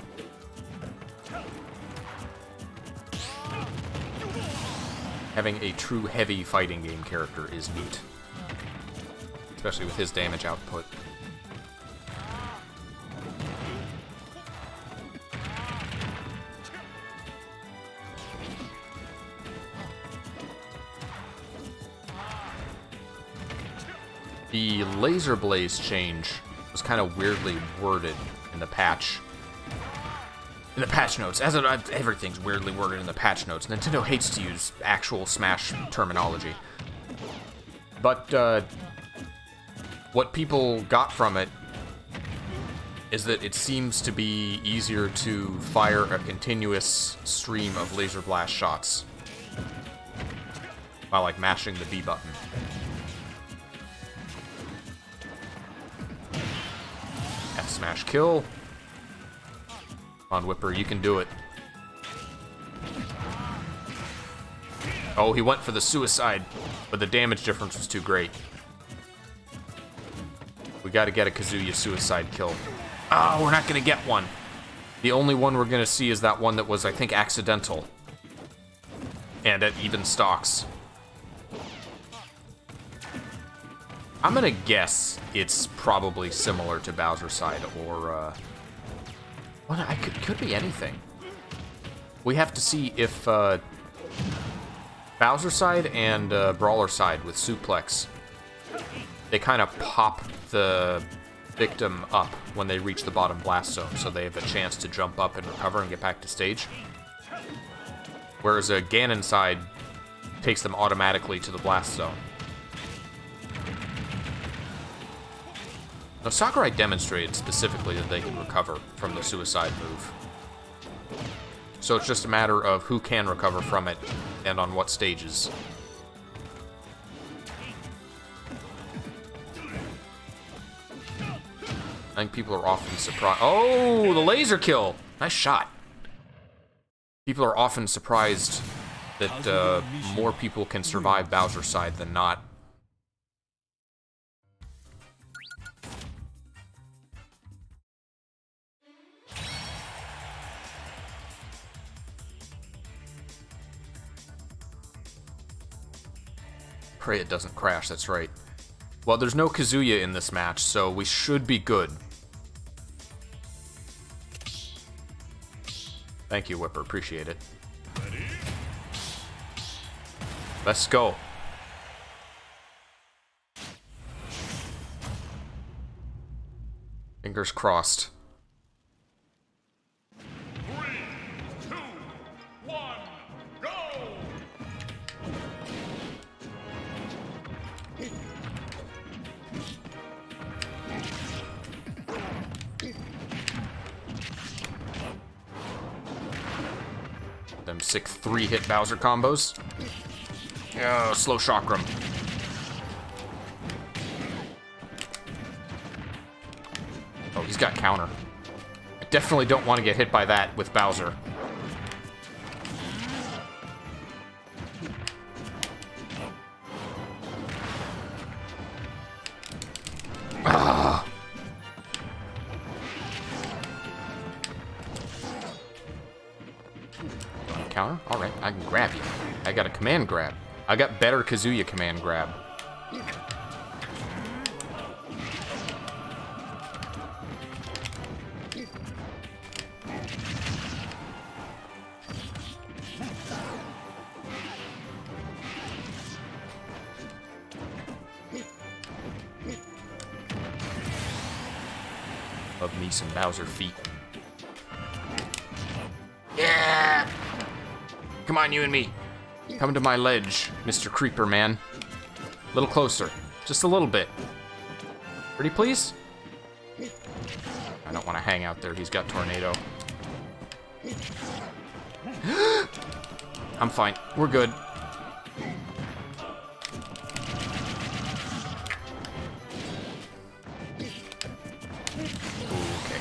Having a true heavy fighting game character is neat. Especially with his damage output. The laser blaze change was kind of weirdly worded in the patch. In the patch notes, as of, everything's weirdly worded in the patch notes. Nintendo hates to use actual Smash terminology. But what people got from it is that it seems to be easier to fire a continuous stream of laser blast shots by like mashing the B button. F smash kill. Come on, Whipper, you can do it. Oh, he went for the suicide, but the damage difference was too great. We gotta get a Kazuya suicide kill. Oh, we're not gonna get one. The only one we're gonna see is that one that was, I think, accidental. And at even stocks. I'm gonna guess it's probably similar to Bowser's side, or, well, I could be anything. We have to see if Bowser side and Brawler side with suplex, they kind of pop the victim up when they reach the bottom blast zone, so they have a chance to jump up and recover and get back to stage. Whereas a Ganon side takes them automatically to the blast zone. Now, Sakurai demonstrated specifically that they can recover from the suicide move. So it's just a matter of who can recover from it, and on what stages. I think people are often surprised— oh, the laser kill! Nice shot. People are often surprised that more people can survive Bowser's side than not. Pray it doesn't crash, that's right. Well, there's no Kazuya in this match, so we should be good. Thank you, Whipper, appreciate it. Ready? Let's go. Fingers crossed. 3, 2, 1, go! Them sick 3-hit Bowser combos. Oh, slow chakram. Oh, he's got counter. I definitely don't want to get hit by that with Bowser. Command grab. I got better Kazuya command grab. Love me some Bowser feet. Yeah! Come on, you and me. Come to my ledge, Mr. Creeper Man. A little closer. Just a little bit. Pretty please? I don't want to hang out there. He's got tornado. I'm fine. We're good. Ooh, okay.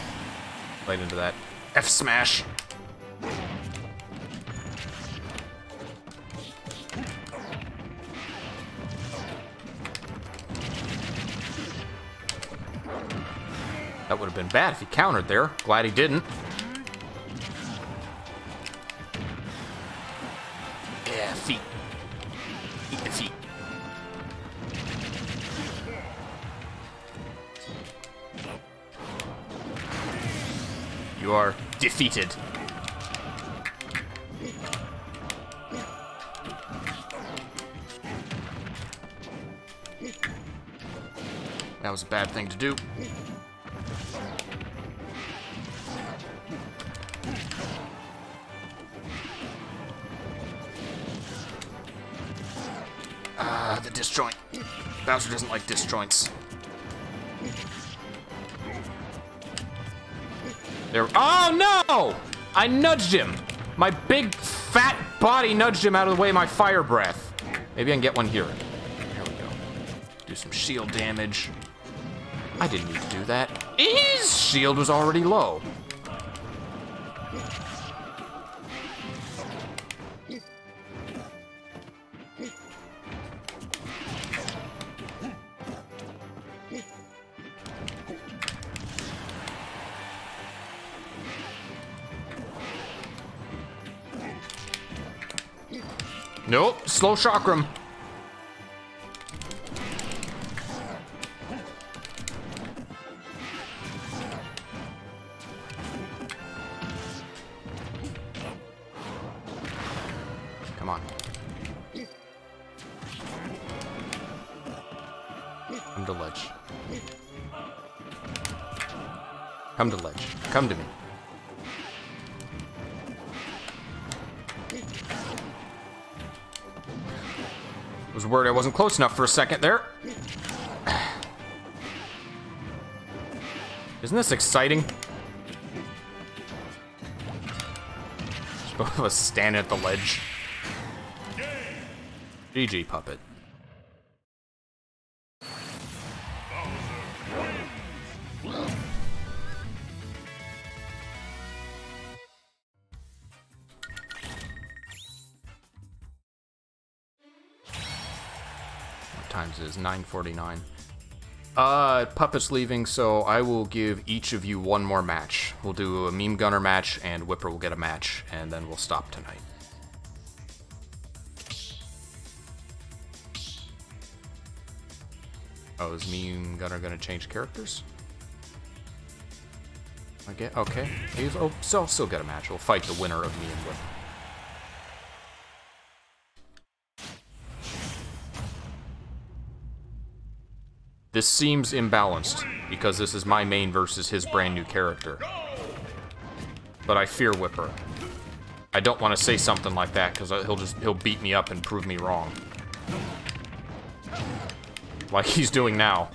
Played into that. F smash. That would have been bad if he countered there. Glad he didn't. Yeah, feet. Eat the feet. You are defeated. That was a bad thing to do. The disjoint. Bowser doesn't like disjoints. There. Oh no! I nudged him. My big fat body nudged him out of the way of my fire breath. Maybe I can get one here. There we go. Do some shield damage. I didn't need to do that. His shield was already low. Nope, slow chakram. Come on. Come to ledge. Come to ledge. Come to me. Was worried I wasn't close enough for a second there. Isn't this exciting? Just both of us standing at the ledge. GG, puppet. Is 9:49. Puppet's leaving, so I will give each of you one more match. We'll do a Mii Gunner match, and Whipper will get a match, and then we'll stop tonight. Oh, is Mii Gunner gonna change characters? Okay, okay. He's, oh, so I'll still get a match. We'll fight the winner of Mii and Whipper. This seems imbalanced, because this is my main versus his brand new character. But I fear Whipper. I don't want to say something like that, because he'll beat me up and prove me wrong. Like he's doing now.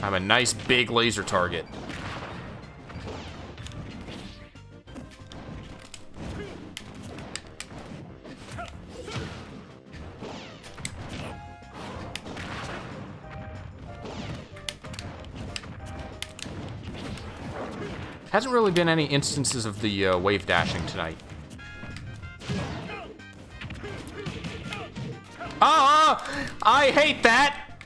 I'm a nice big laser target. Hasn't really been any instances of the wave dashing tonight. Ah! I hate that!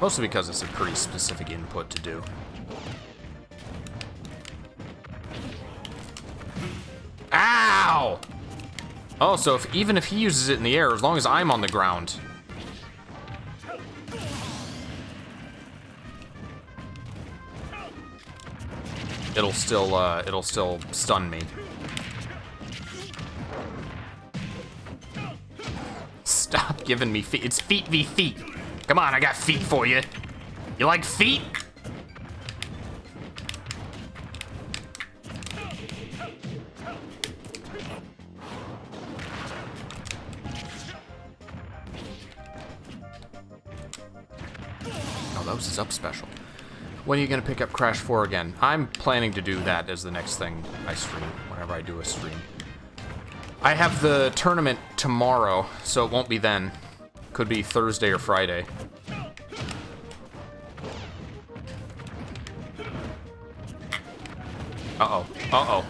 Mostly because it's a pretty specific input to do. Ow! Oh, so even if he uses it in the air, as long as I'm on the ground... it'll still stun me. Stop giving me feet. It's feet v feet. Come on, I got feet for you. You like feet? Oh, that was his up special. When are you going to pick up Crash 4 again? I'm planning to do that as the next thing I stream, whenever I do a stream. I have the tournament tomorrow, so it won't be then. Could be Thursday or Friday. Uh-oh. Uh-oh.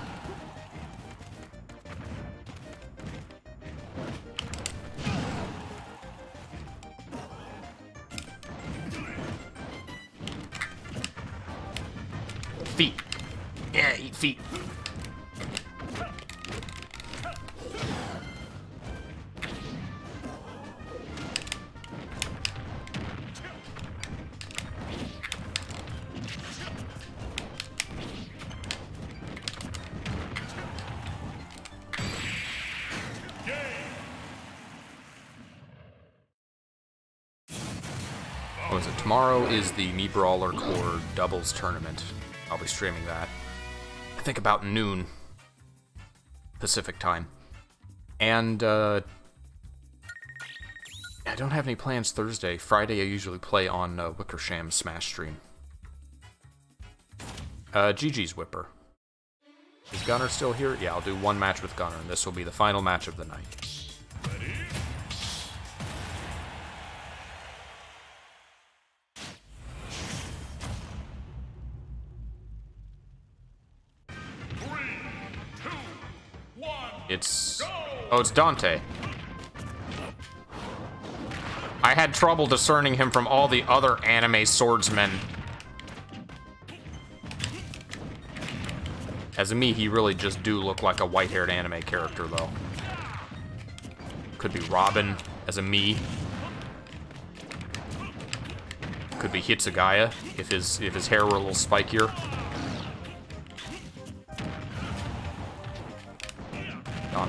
What is it? Tomorrow is the Mii Brawler Court Doubles Tournament. I'll be streaming that. I think about noon Pacific time. And I don't have any plans Thursday. Friday I usually play on Wickersham Smash stream. GG's Whipper. Is Gunner still here? Yeah, I'll do one match with Gunner, and this will be the final match of the night. It's... oh, it's Dante. I had trouble discerning him from all the other anime swordsmen. As a Mii, he really just do look like a white-haired anime character, though. Could be Robin as a Mii. Could be Hitsugaya if his hair were a little spikier.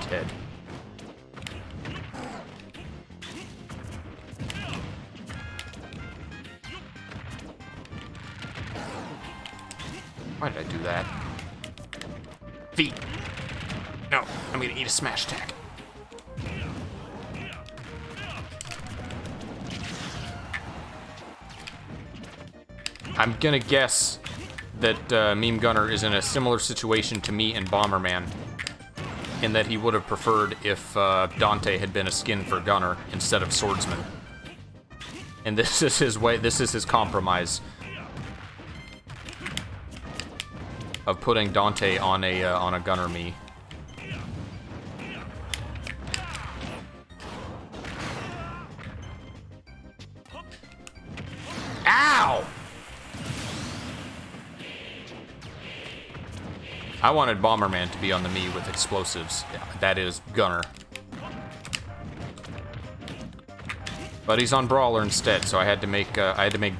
Head. Why did I do that? Feet. No, I'm gonna eat a smash attack. I'm gonna guess that Meme Gunner is in a similar situation to me and Bomberman, in that he would have preferred if Dante had been a skin for Gunner instead of Swordsman. And this is his way, this is his compromise of putting Dante on a Gunner Mii. Ow! I wanted Bomberman to be on the Mii with explosives. Yeah, that is Gunner. But he's on Brawler instead, so I had to make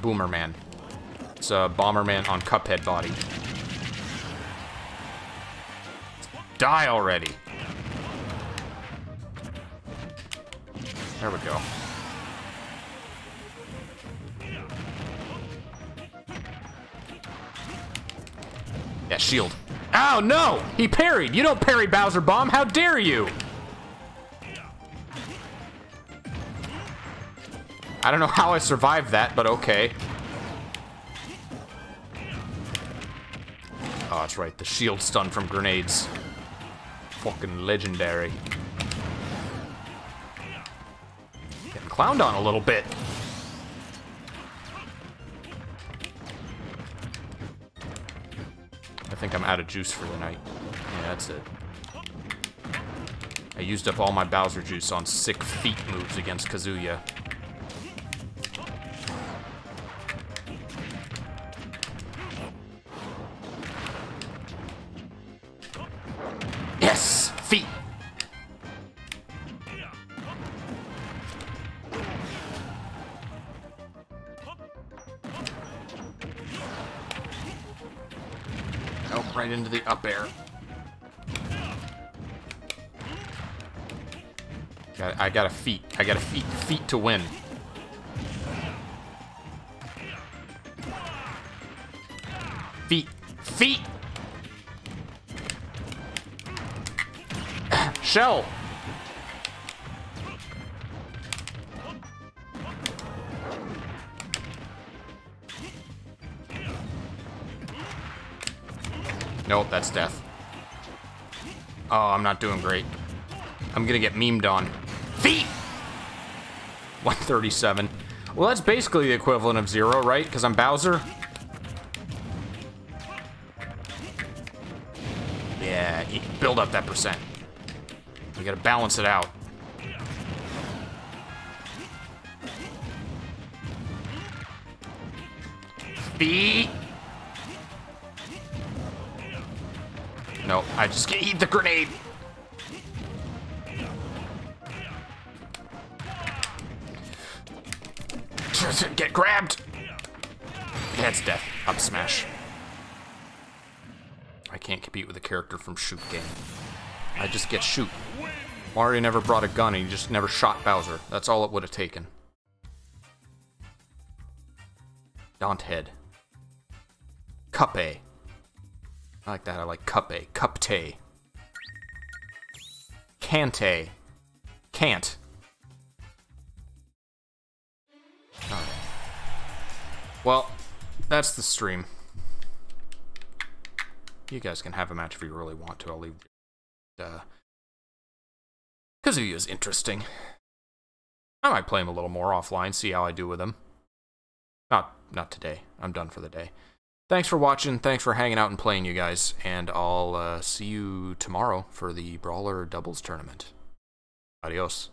Boomerman. It's Bomberman on Cuphead body. Die already! There we go. Yeah, shield. Oh no! He parried! You don't parry Bowser Bomb! How dare you! I don't know how I survived that, but okay. Oh, that's right. The shield stun from grenades. Fucking legendary. Getting clowned on a little bit. I think I'm out of juice for the night. Yeah, that's it. I used up all my Bowser juice on sick feet moves against Kazuya. Yes! Feet! Right into the up air. I got a feet to win. Feet. Shell. Nope, that's death. Oh, I'm not doing great. I'm gonna get memed on. Feet! 137. Well, that's basically the equivalent of zero, right? Because I'm Bowser? Yeah, build up that percent. We gotta balance it out. Feet! No, I just can't eat the grenade. Just get grabbed. That's death. Up smash. I can't compete with a character from Shoot Game. I just get shoot. Mario never brought a gun and he just never shot Bowser. That's all it would have taken. Danthead. Cuppe. I like that. I like Cuppe. Cupte. Cante. Can't. Alright. Well, that's the stream. You guys can have a match if you really want to. I'll leave. Kazuya is interesting. I might play him a little more offline, see how I do with him. Not today. I'm done for the day. Thanks for watching. Thanks for hanging out and playing, you guys. And I'll see you tomorrow for the Brawler Doubles Tournament. Adios.